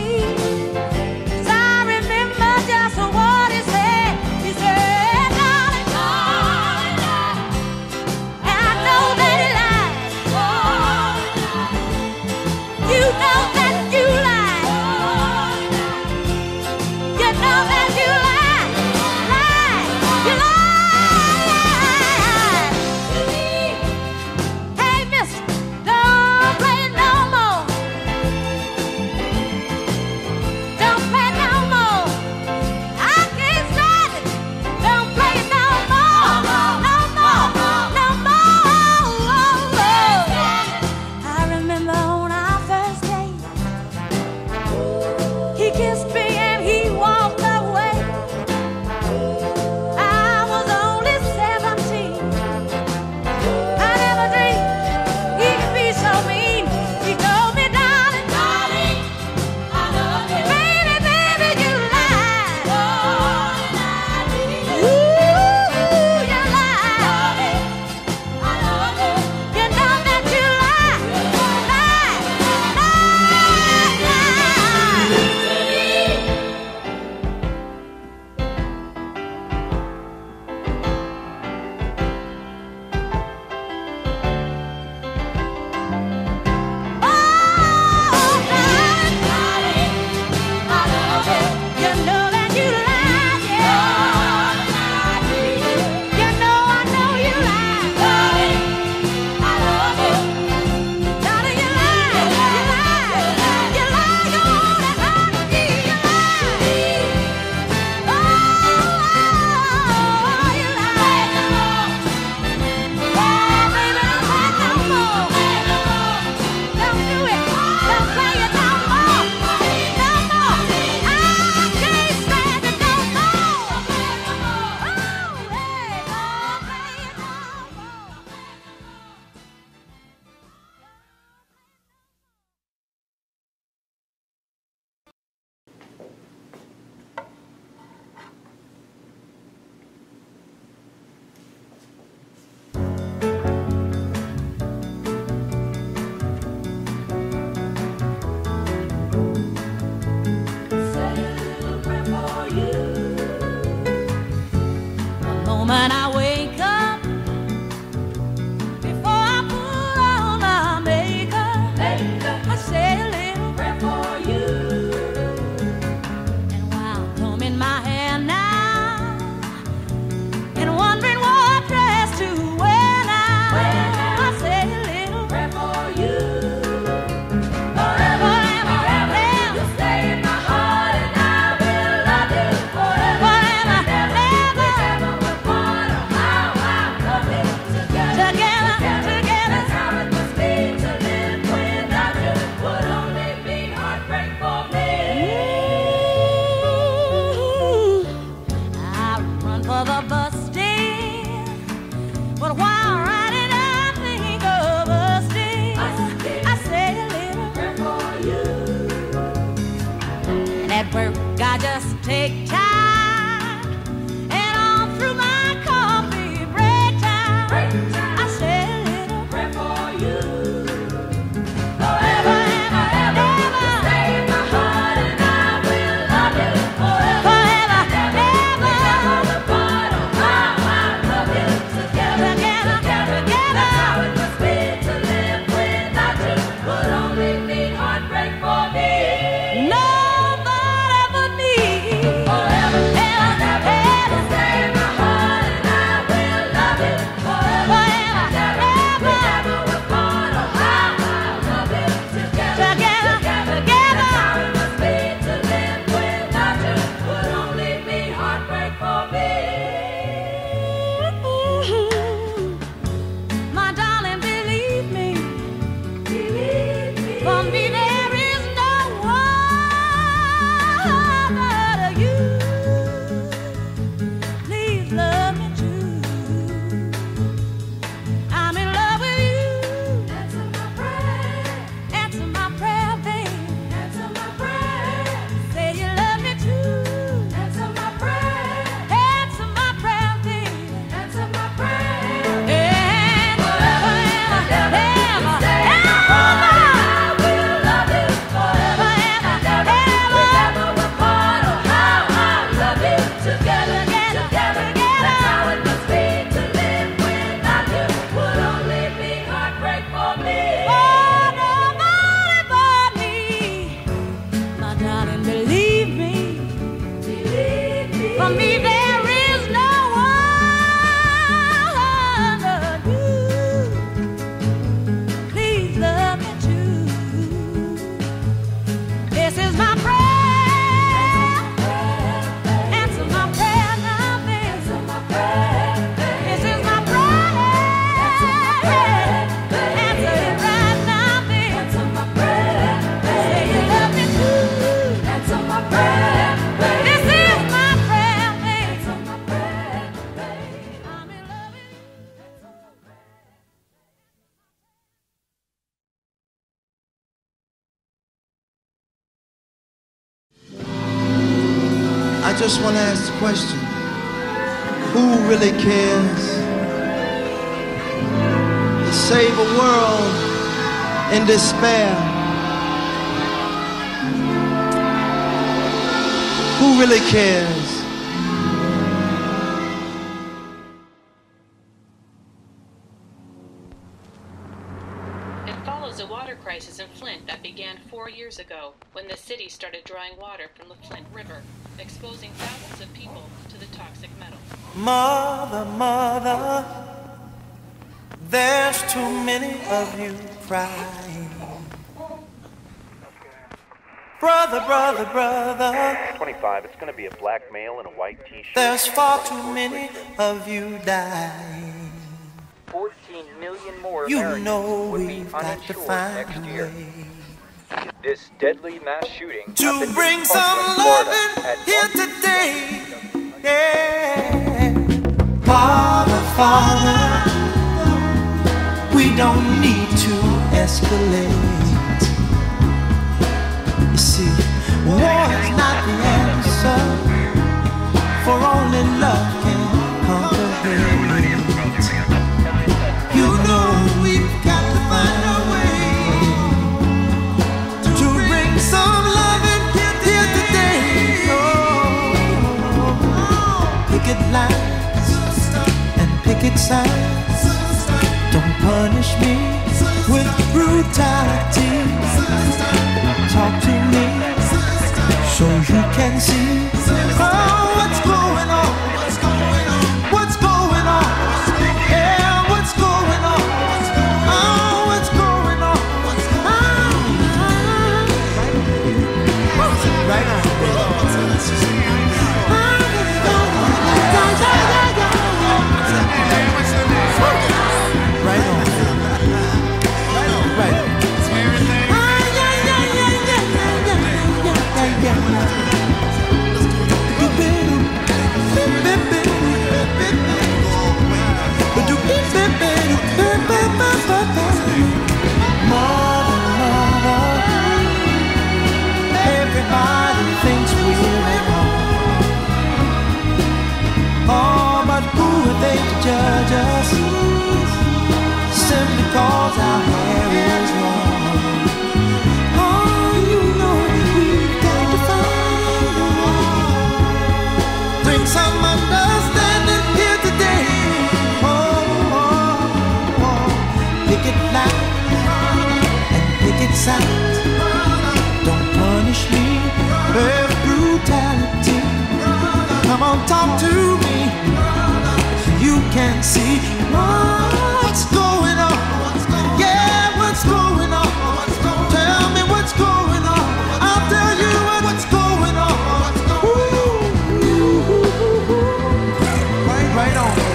I just want to ask the question, who really cares to save a world in despair? Who really cares? A water crisis in Flint that began 4 years ago when the city started drawing water from the Flint River, exposing thousands of people to the toxic metal. Mother, there's too many of you crying. Brother. 25, it's going to be a black male in a white t-shirt. There's far too many of you dying. 14 million more Americans would be uninsured next year. This deadly mass shooting to bring some love here today. Yeah. Father, we don't need to escalate. You see, war is not the answer, for only love can comprehend. Picket signs, don't punish me with brutality. Talk to me so you can see, oh, what's going on, what's going on, yeah, what's going on, oh, what's going on, oh, right now. Judge us simply cause our hair is long. Oh, you know that we've got to find a way. Bring some understanding here today. Oh. Picket lines and picket signs. Don't punish me with brutality. Come on, talk to me. You can see what's going on. Yeah, what's going on? Tell me what's going on. I'll tell you what's going on. Ooh. Right on.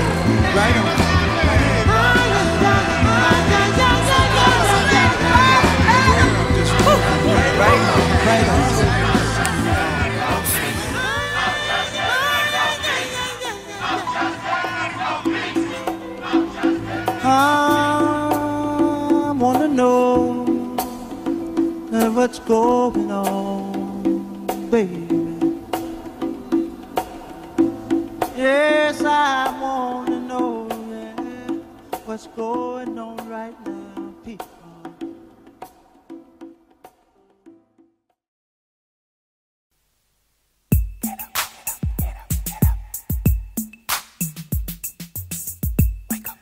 I wanna know what's going on, baby. Yes, I wanna know, yeah, what's going on right now, people. Like an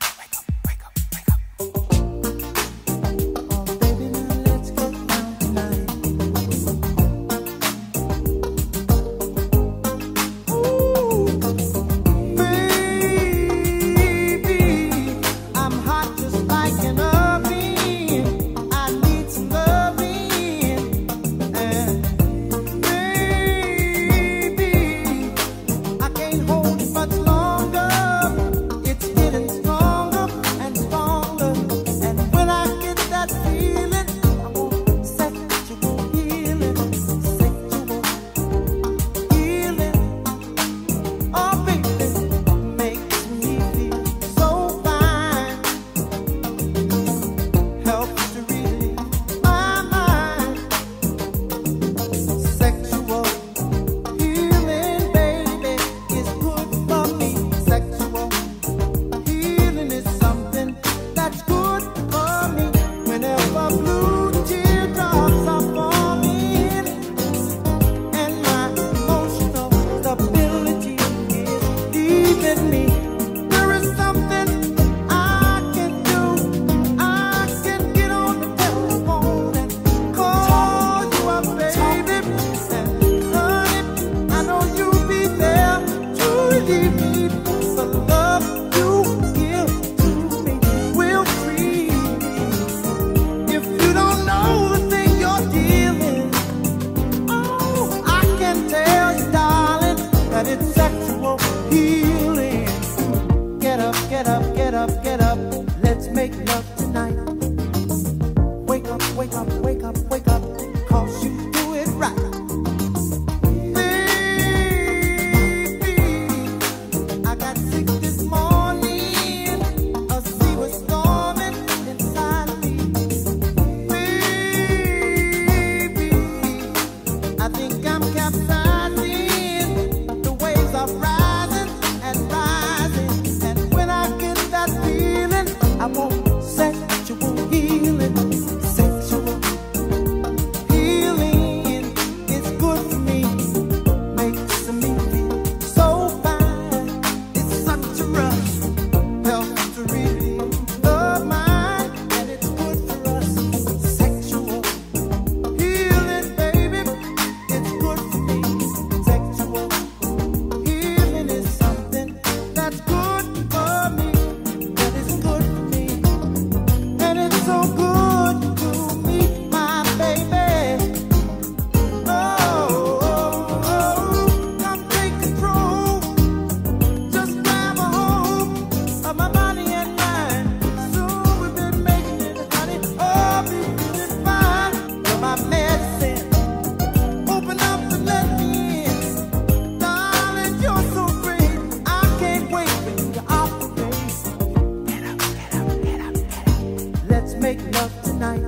tonight.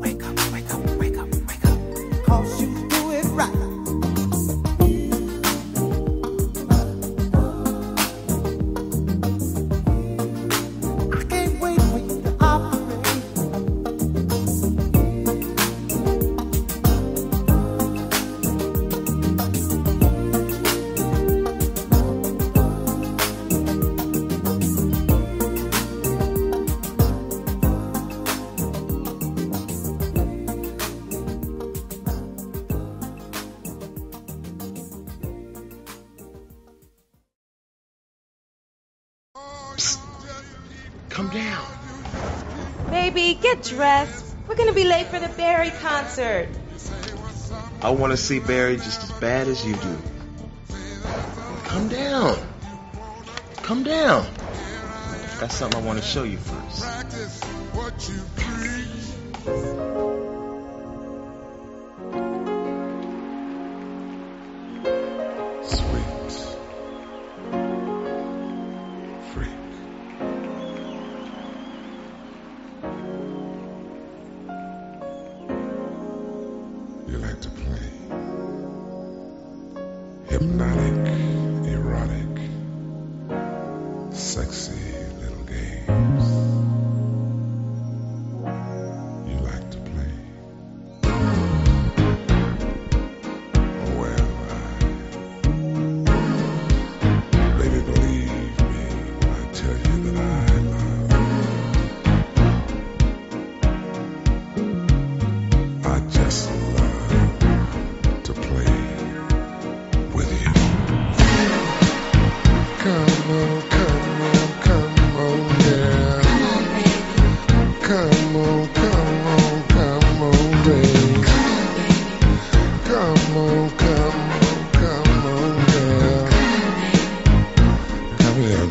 Wake up, wake up, wake up, wake up, 'cause you do it right. I can't wait for you to down. Baby, get dressed. We're gonna be late for the Barry concert. I want to see Barry just as bad as you do. Come down. Come down. That's something I want to show you first. Practice what you preach. You like to play hypnotic, erotic, sexy little games. You like to play. Well, baby, believe me when I tell you that I love. I just love.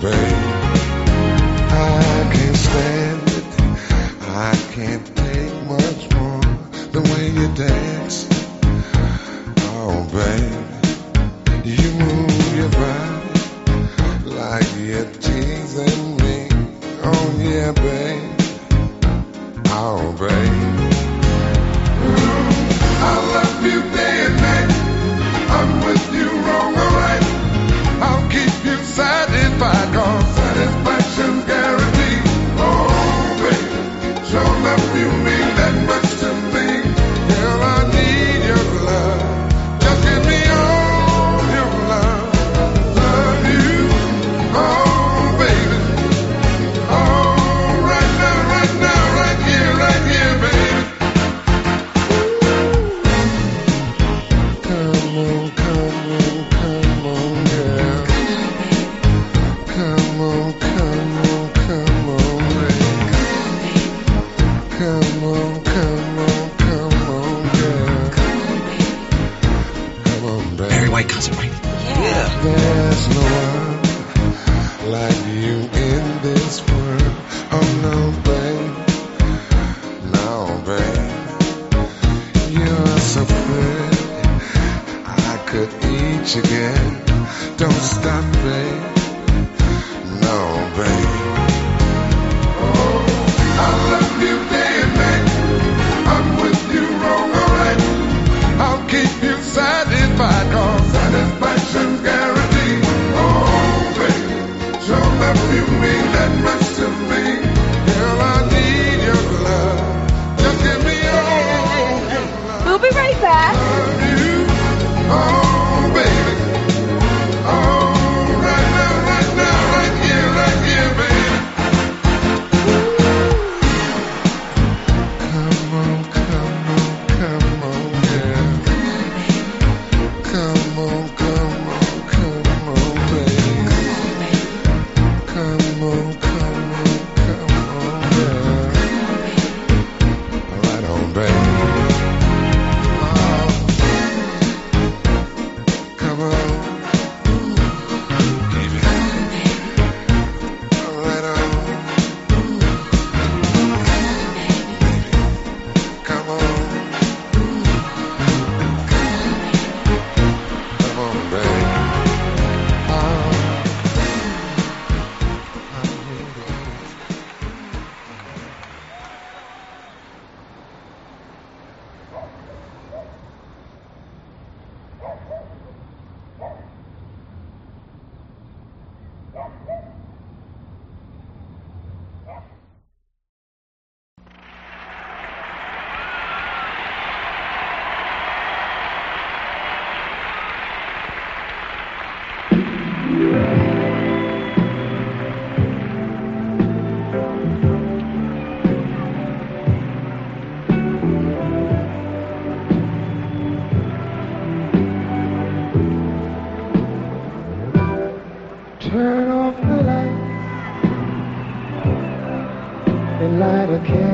Back. Oh, baby. All right.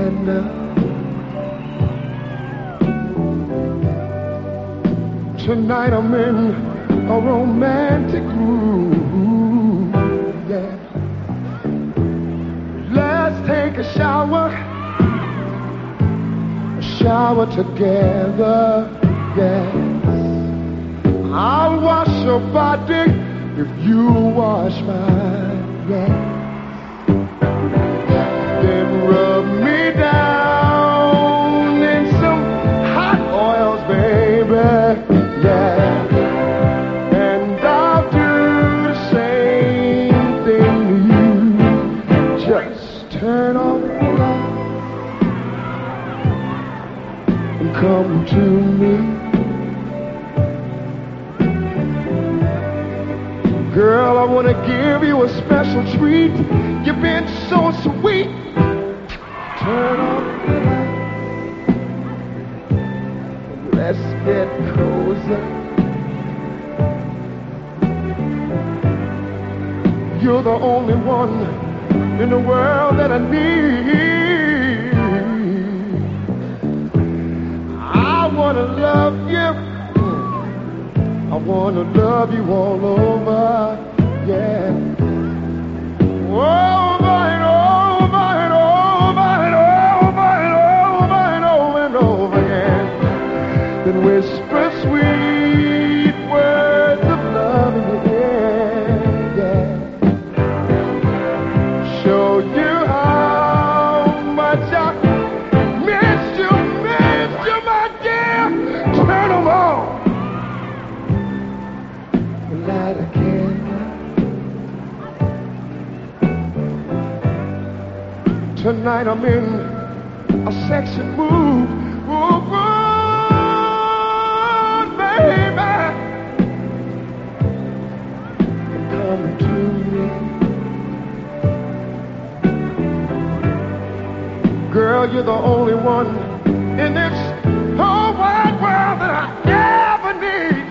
and now. Tonight I'm in a romantic mood, yeah. Let's take a shower together, yes. I'll wash your body if you wash mine, yeah. Then rub me down in some hot oils, baby, yeah. And I'll do the same thing to you. Just turn off the light and come to me. Girl, I want to give you a special treat. You've been so sweet. Turn off the light. Let's get cozy. You're the only one in the world that I need. I wanna love you. I wanna love you all over, yeah. Over and over and over. And whisper sweet words of love in your ear, yeah. Show you how much I missed you, my dear. Turn them on, light a candle. Tonight I'm in a sexy mood. Girl, you're the only one in this whole wide world that I ever need.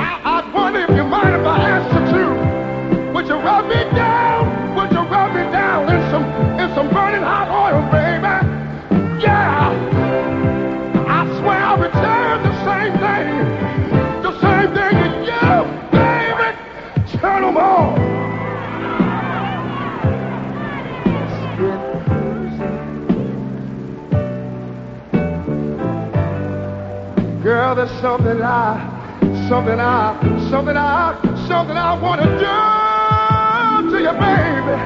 I wonder if you mind if I answer too. Would you rub me down? Would you rub me down in some burning hot oil, baby? Yeah, I swear I'll return the same thing to you, baby. Turn them on. Girl, there's something I want to do to you, baby.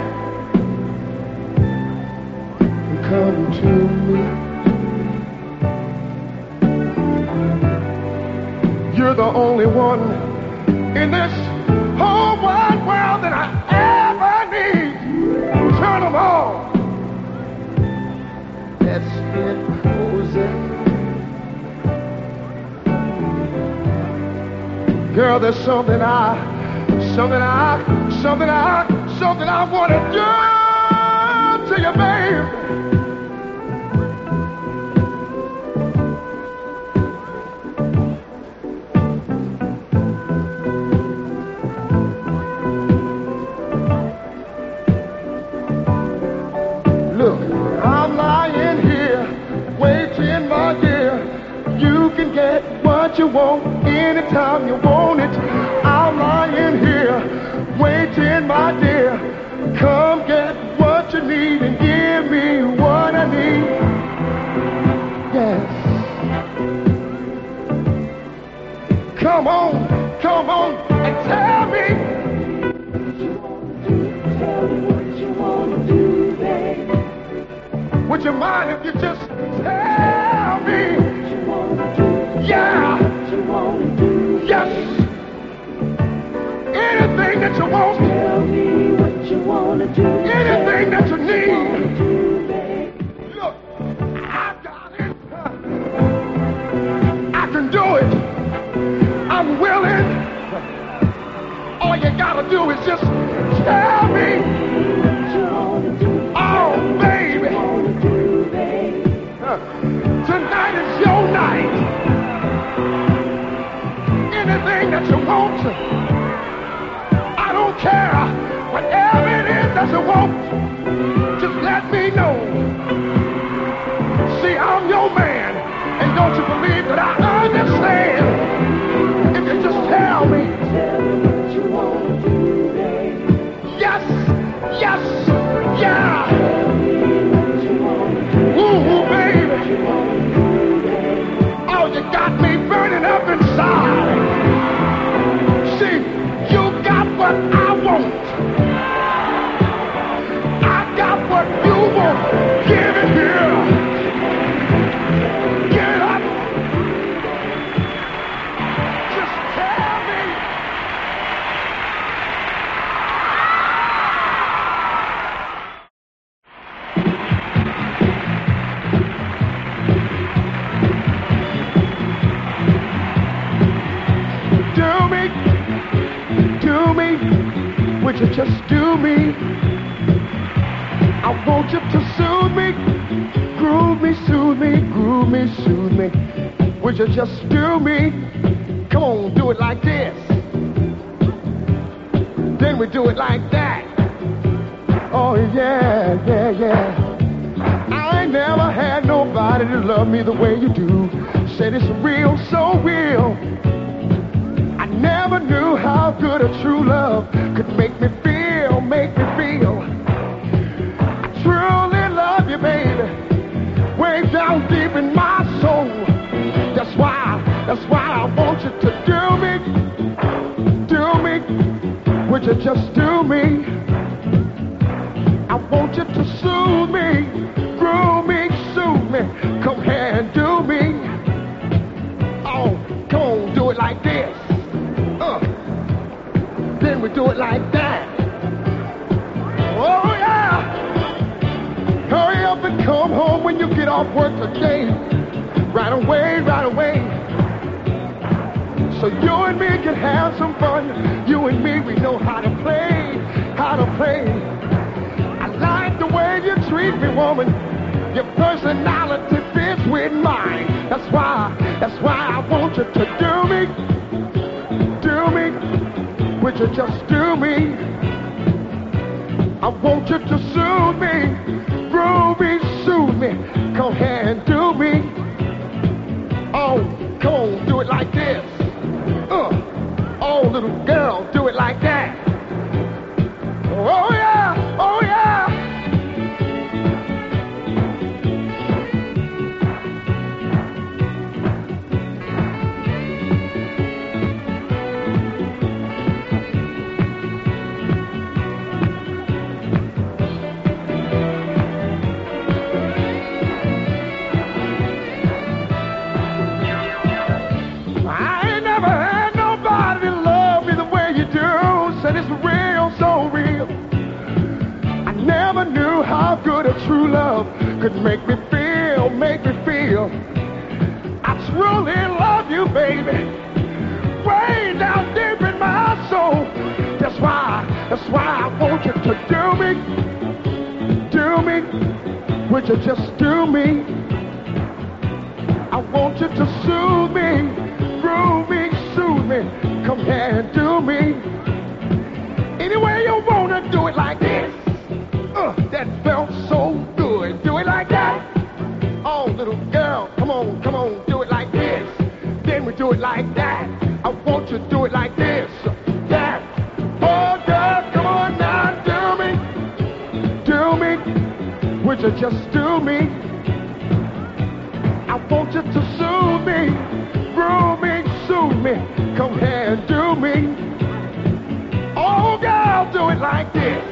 Come to me. You're the only one in this whole wide world that I ever need. Turn them on. Let's get cozy. Girl, there's something I want to do to you, babe. You want anytime you want it. I'm lying here waiting, my dear. Come get what you need and give me what I need. Yes. Come on and tell me. Tell me what you want to do, baby. Would you mind if you just tell me what you want to do? Yeah, yes, anything that you want, tell me what you want to do, anything that you need, look, I got it, I can do it, I'm willing, all you gotta do is just tell me, oh baby, that you want to. I don't care. Whatever it is that you want, just let me know. See, I'm your man. And don't you believe that I understand? If you just tell me. What you want to do, baby. Yes. Yes. Yeah. Woo-hoo, baby. Oh, you got me burning up inside. See, you got what I want. I got what you want. Give it here. Give it up. Just tell me. Would you just do me? I want you to soothe me, groove me, soothe me, groove me, soothe me. Would you just do me? Come on, do it like this. Then we do it like that. Oh yeah, yeah, yeah. I ain't never had nobody to love me the way you do. Said it's real, so real. Never knew how good a true love could make me feel. I truly love you, baby, way down deep in my soul. That's why I want you to do me, would you just do me? I want you to soothe me, groove me, soothe me, come here and do me. Oh, come on, do it like this. Then we do it like that. Oh yeah! Hurry up and come home when you get off work today. Right away, right away. So you and me can have some fun. You and me, we know how to play, how to play. I like the way you treat me, woman. Your personality fits with mine. That's why I want you to do me. Would you just do me? I want you to soothe me, groove me, soothe me. Come here and do me. Oh, come on, do it like this. Oh, little girl, do it like that. Oh yeah, oh how good a true love could make me feel. I truly love you, baby, way down deep in my soul. That's why I want you to do me, would you just do me? I want you to soothe me, groove me, soothe me, come here and do me. Any way you wanna do it like this. That felt so good. Do it like that. Oh, little girl, come on, do it like this. Then we do it like that. I want you to do it like this. That. Oh, girl, come on now, do me. Would you just do me? I want you to soothe me, groove me, soothe me. Come here and do me. Oh, girl, do it like this.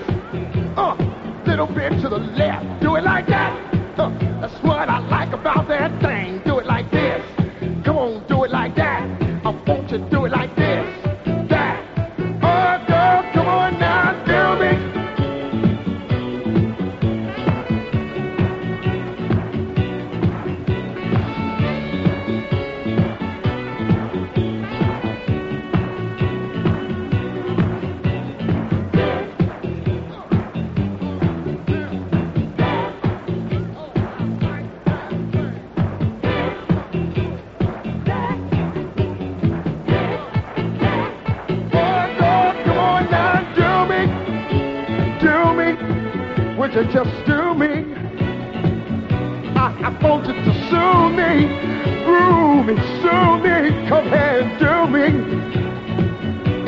Little bit to the left, do it like that. That's what I like about that thing. Do it like this. Come on, do it like that. I want you to do it like this. That. Oh, girl, come on now, do me. want you just to me. I want you to sue me, groove me, sue me, come here and do me.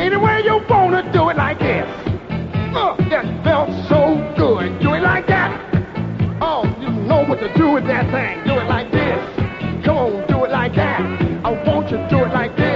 Any way you want to do it like this. That felt so good. Do it like that. Oh, you know what to do with that thing. Do it like this. Come on, do it like that. I want you to do it like this.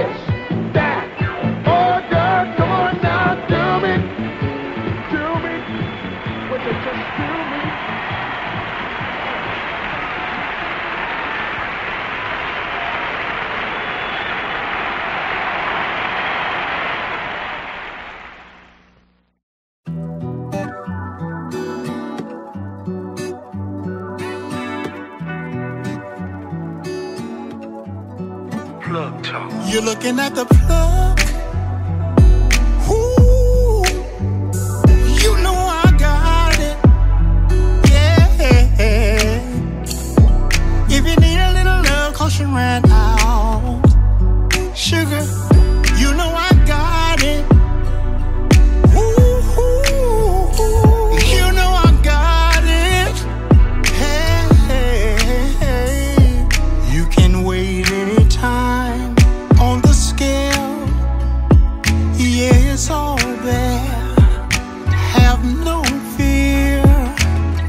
You're looking at the plug. Ooh, you know I got it. Yeah. If you need a little love, caution ran out. Sugar, you know I got it. Ooh, you know I got it. Hey. You can wait any time. It's all there, have no fear.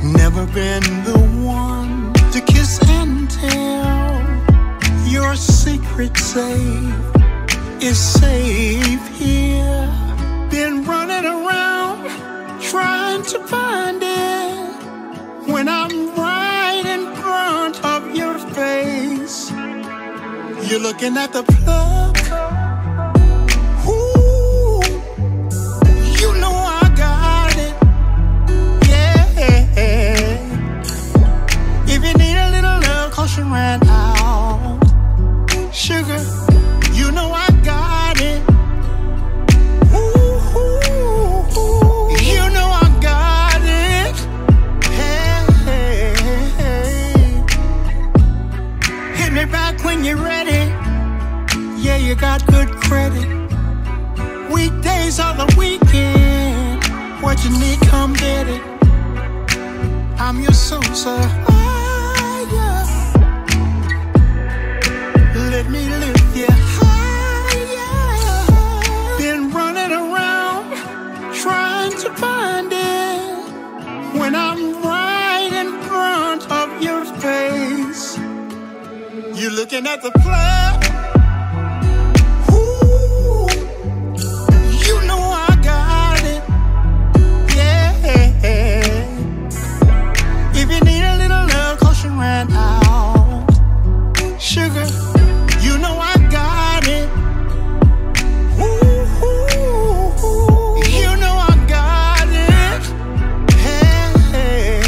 Never been the one to kiss and tell. Your secret safe is safe here. Been running around trying to find it. When I'm right in front of your face, you're looking at the plug. Ran out. Sugar, you know I got it. Ooh, you know I got it. Hey. Hit me back when you're ready. Yeah, you got good credit. Weekdays or the weekend. What you need, come get it. I'm your suitor. Let me lift you higher. Been running around trying to find it. When I'm right in front of your face, you're looking at the plug. Ooh, you know I got it. Yeah. If you need a little love, caution ran out. Sugar, you know I got it. Ooh, you know I got it. Hey.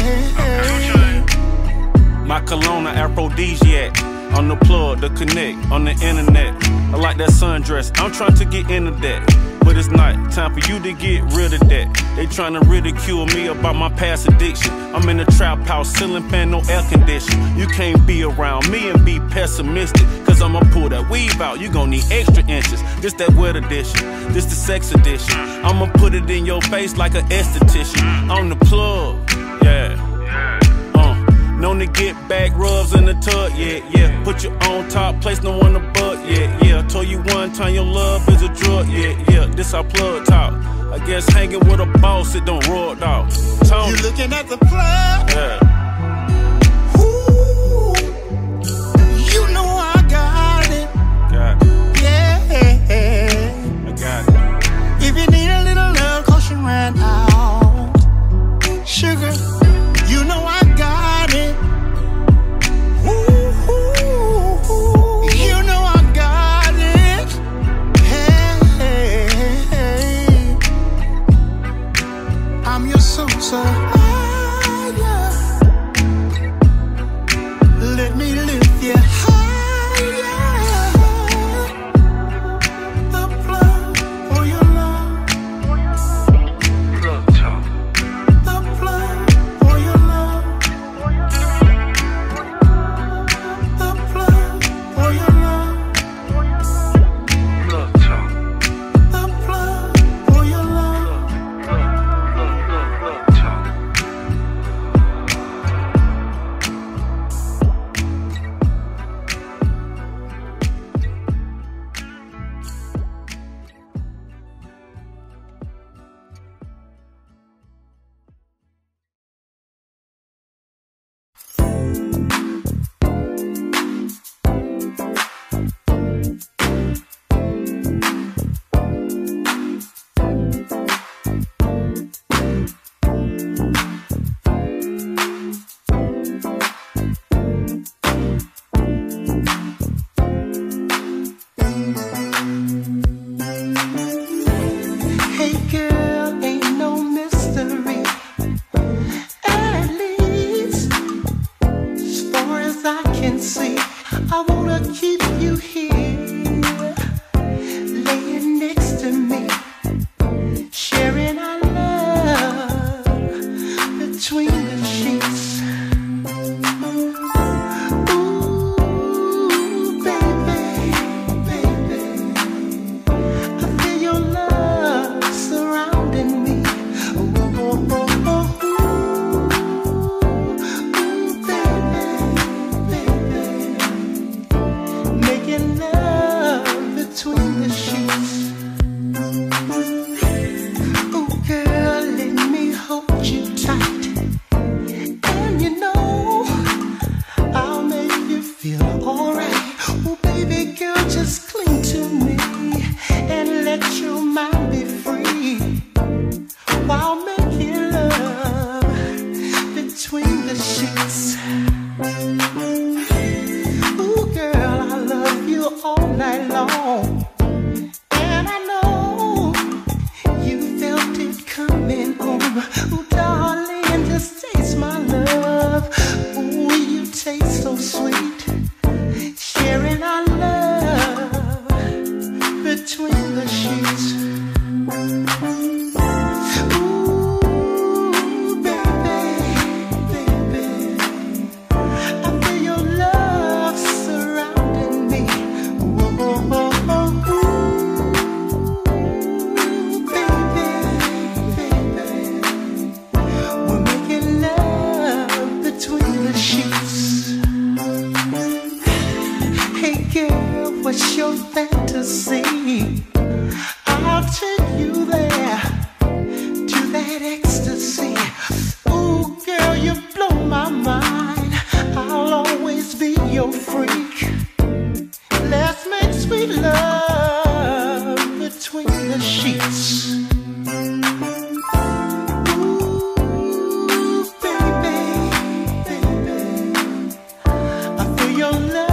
My cologne, aphrodisiac. On the plug, the connect, on the internet. I like that sundress, I'm trying to get into that. But it's not time for you to get rid of that. They trying to ridicule me about my past addiction. I'm in a trap house, ceiling fan, no air conditioning. You can't be around me and be pessimistic, cause I'ma pull that weave out, you gon' need extra inches. This that wet edition, this the sex edition. I'ma put it in your face like an esthetician. On the plug, yeah. Known to get back rubs in the tub, yeah, yeah. Put you on top, place no one above, yeah, yeah. Told you one time your love is a drug, yeah, yeah. This our plug talk. I guess hanging with a boss, it don't roll dog. You looking at the plug? Yeah. Ooh, you know I got it. Got it. Yeah. I got it. If you need a little love, caution ran out. Sugar, you know I got it. Ooh, you know I got it. Hey, I'm your suitor. I wanna keep you here, laying next to me, sharing our love between the sheets. Ooh, baby, I feel your love surrounding me. Ooh, oh, oh. Between the sheets. Oh girl, let me hold you tight, and you know I'll make you feel alright. Oh baby girl, just cling to me and let your mind be free, while making love between the sheets. All night long, and I know you felt it coming on. Oh, darling, just taste my love. Oh, you taste so sweet, sharing our love between the sheets. Ooh, baby, I feel your love surrounding me. What's your fantasy? I'll take you there to that ecstasy. Ooh, girl, you blow my mind. I'll always be your freak. Let's make sweet love between the sheets. Ooh, baby, I feel your love.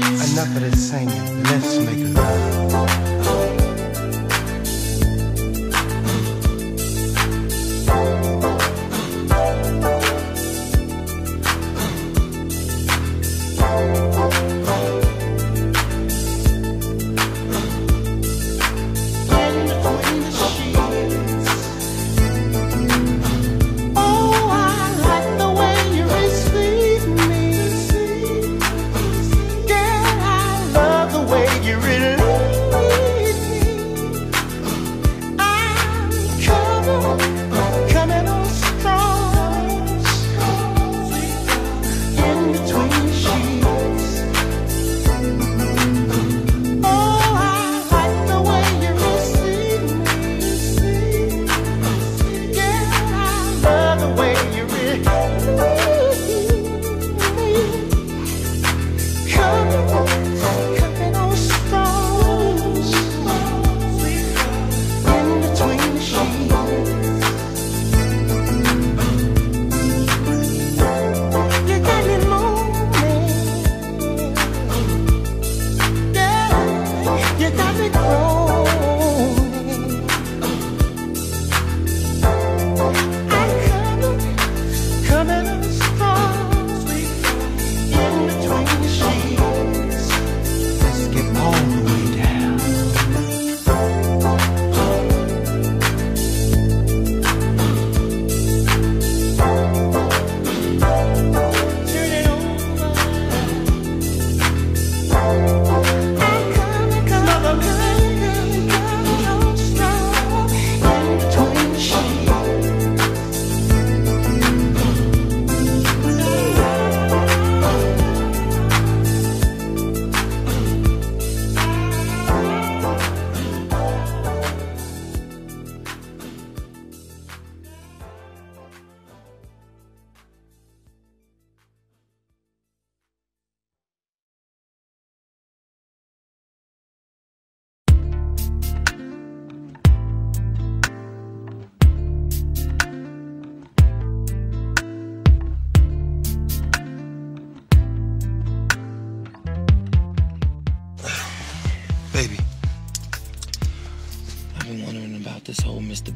Enough of this singing, let's make it you really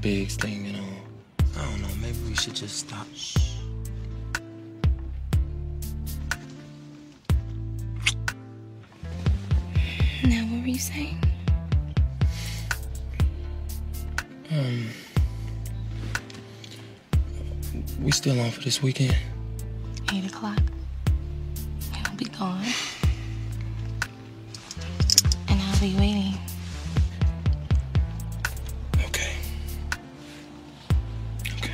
Biggs thing and all. I don't know, maybe we should just stop. Now, what were you saying? We still on for this weekend? 8 o'clock. I'll be gone. And I'll be waiting. Okay. Okay.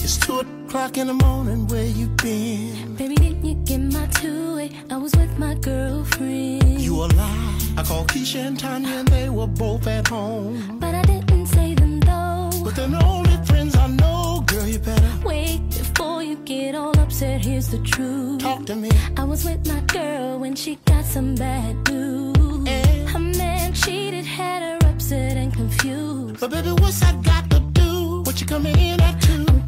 It's 2 o'clock in the morning, where you been? Baby, didn't you get my two-way? I was with my girlfriend. You a lie. I called Keisha and Tanya and they were both at home. But I didn't say them though. But they're the only friends I know. Girl, you better wait before you get all upset. Here's the truth. Talk to me. I was with my girl when she got some bad news. And her man cheated, had her upset and confused. But baby, what's I got to do? What you coming in at?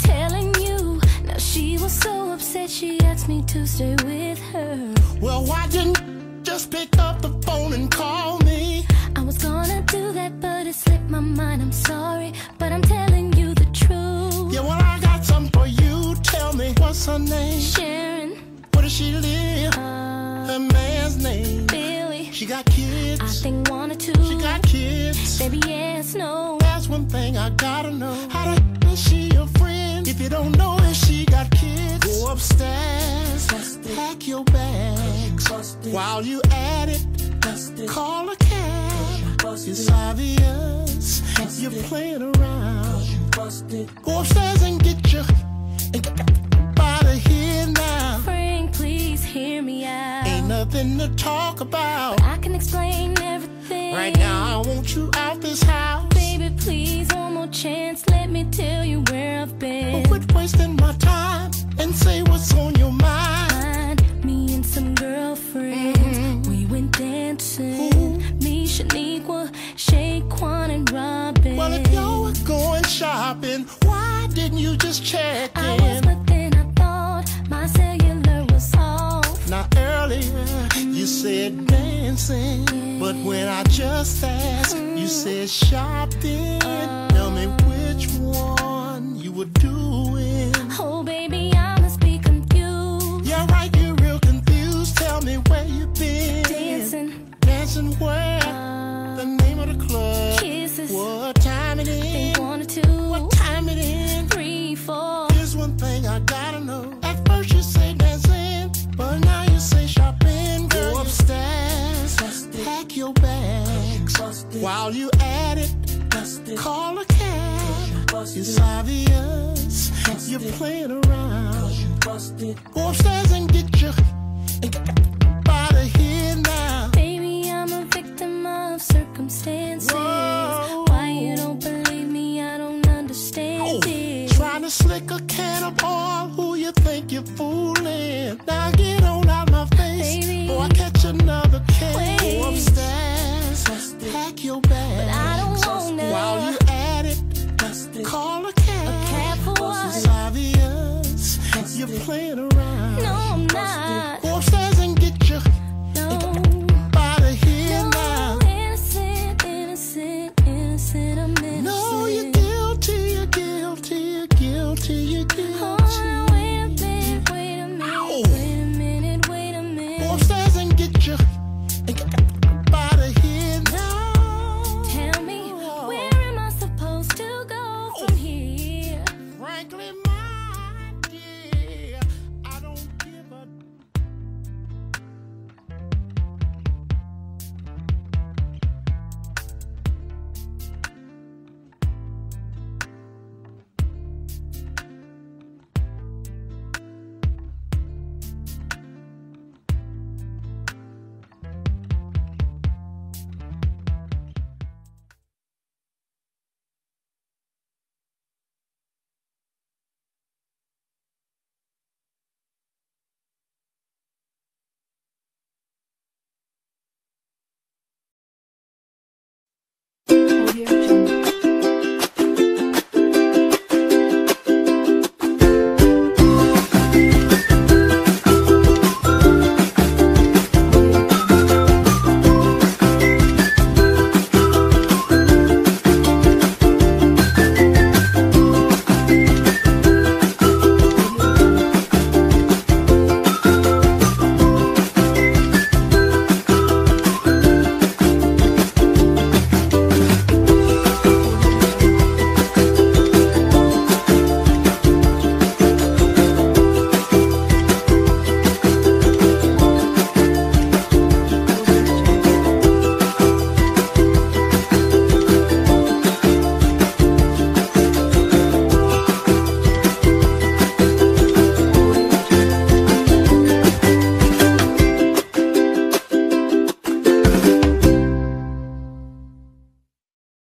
Telling you, now she was so upset she asked me to stay with her. Well, why didn't you just pick up the phone and call me? I was gonna do that, but it slipped my mind. I'm sorry, but I'm telling you the truth. Yeah, well, I got something for you. Tell me, what's her name? Sharon. Where does she live? Her man's name? Billy. She got kids? I think 1 or 2. She got kids? Baby, yes, no. That's one thing I gotta know. How the is she a friend? If you don't know if she got kids, go upstairs, pack your bags. While you at it, call a cab. It's obvious you're playing around. Go upstairs and get your out of here now. Frank, please hear me out. Ain't nothing to talk about, but I can explain everything. Right now I want you out this house. Baby, please, one more chance. Let me tell you where I've been. But quit wasting my time and say what's on your mind. Me and some girlfriends, we went dancing. Me, Shaniqua, Shaquan, and Robin. Well, if y'all were going shopping, why didn't you just check in? I was, but then I thought my cellular was off. Now earlier you said dancing, but when I just asked, you said shopping. Tell me which one you were doing. Oh, baby, I must be confused. Yeah, right, you're real confused. Tell me where you been. Dancing. Dancing where? The name of the club. Kisses. What time it is? Think 1 or 2. What time it is? 3, 4. Here's one thing I gotta know. At first you say dancing, but now you say shopping. Girl, go upstairs, pack your bags. While you at it, call a cab. It's obvious you're playing around. Go upstairs and get your out of here now. Baby, I'm a victim of circumstances. Whoa. Why you don't believe me, I don't understand it. Trying to slick a cannonball, who you think you're fooling? Now get on out my face, baby, or I catch another case. Go upstairs, pack your bags. But I don't want that. While you at it, call a cab. A cab for what? It's obvious you're playing around. No, I'm not.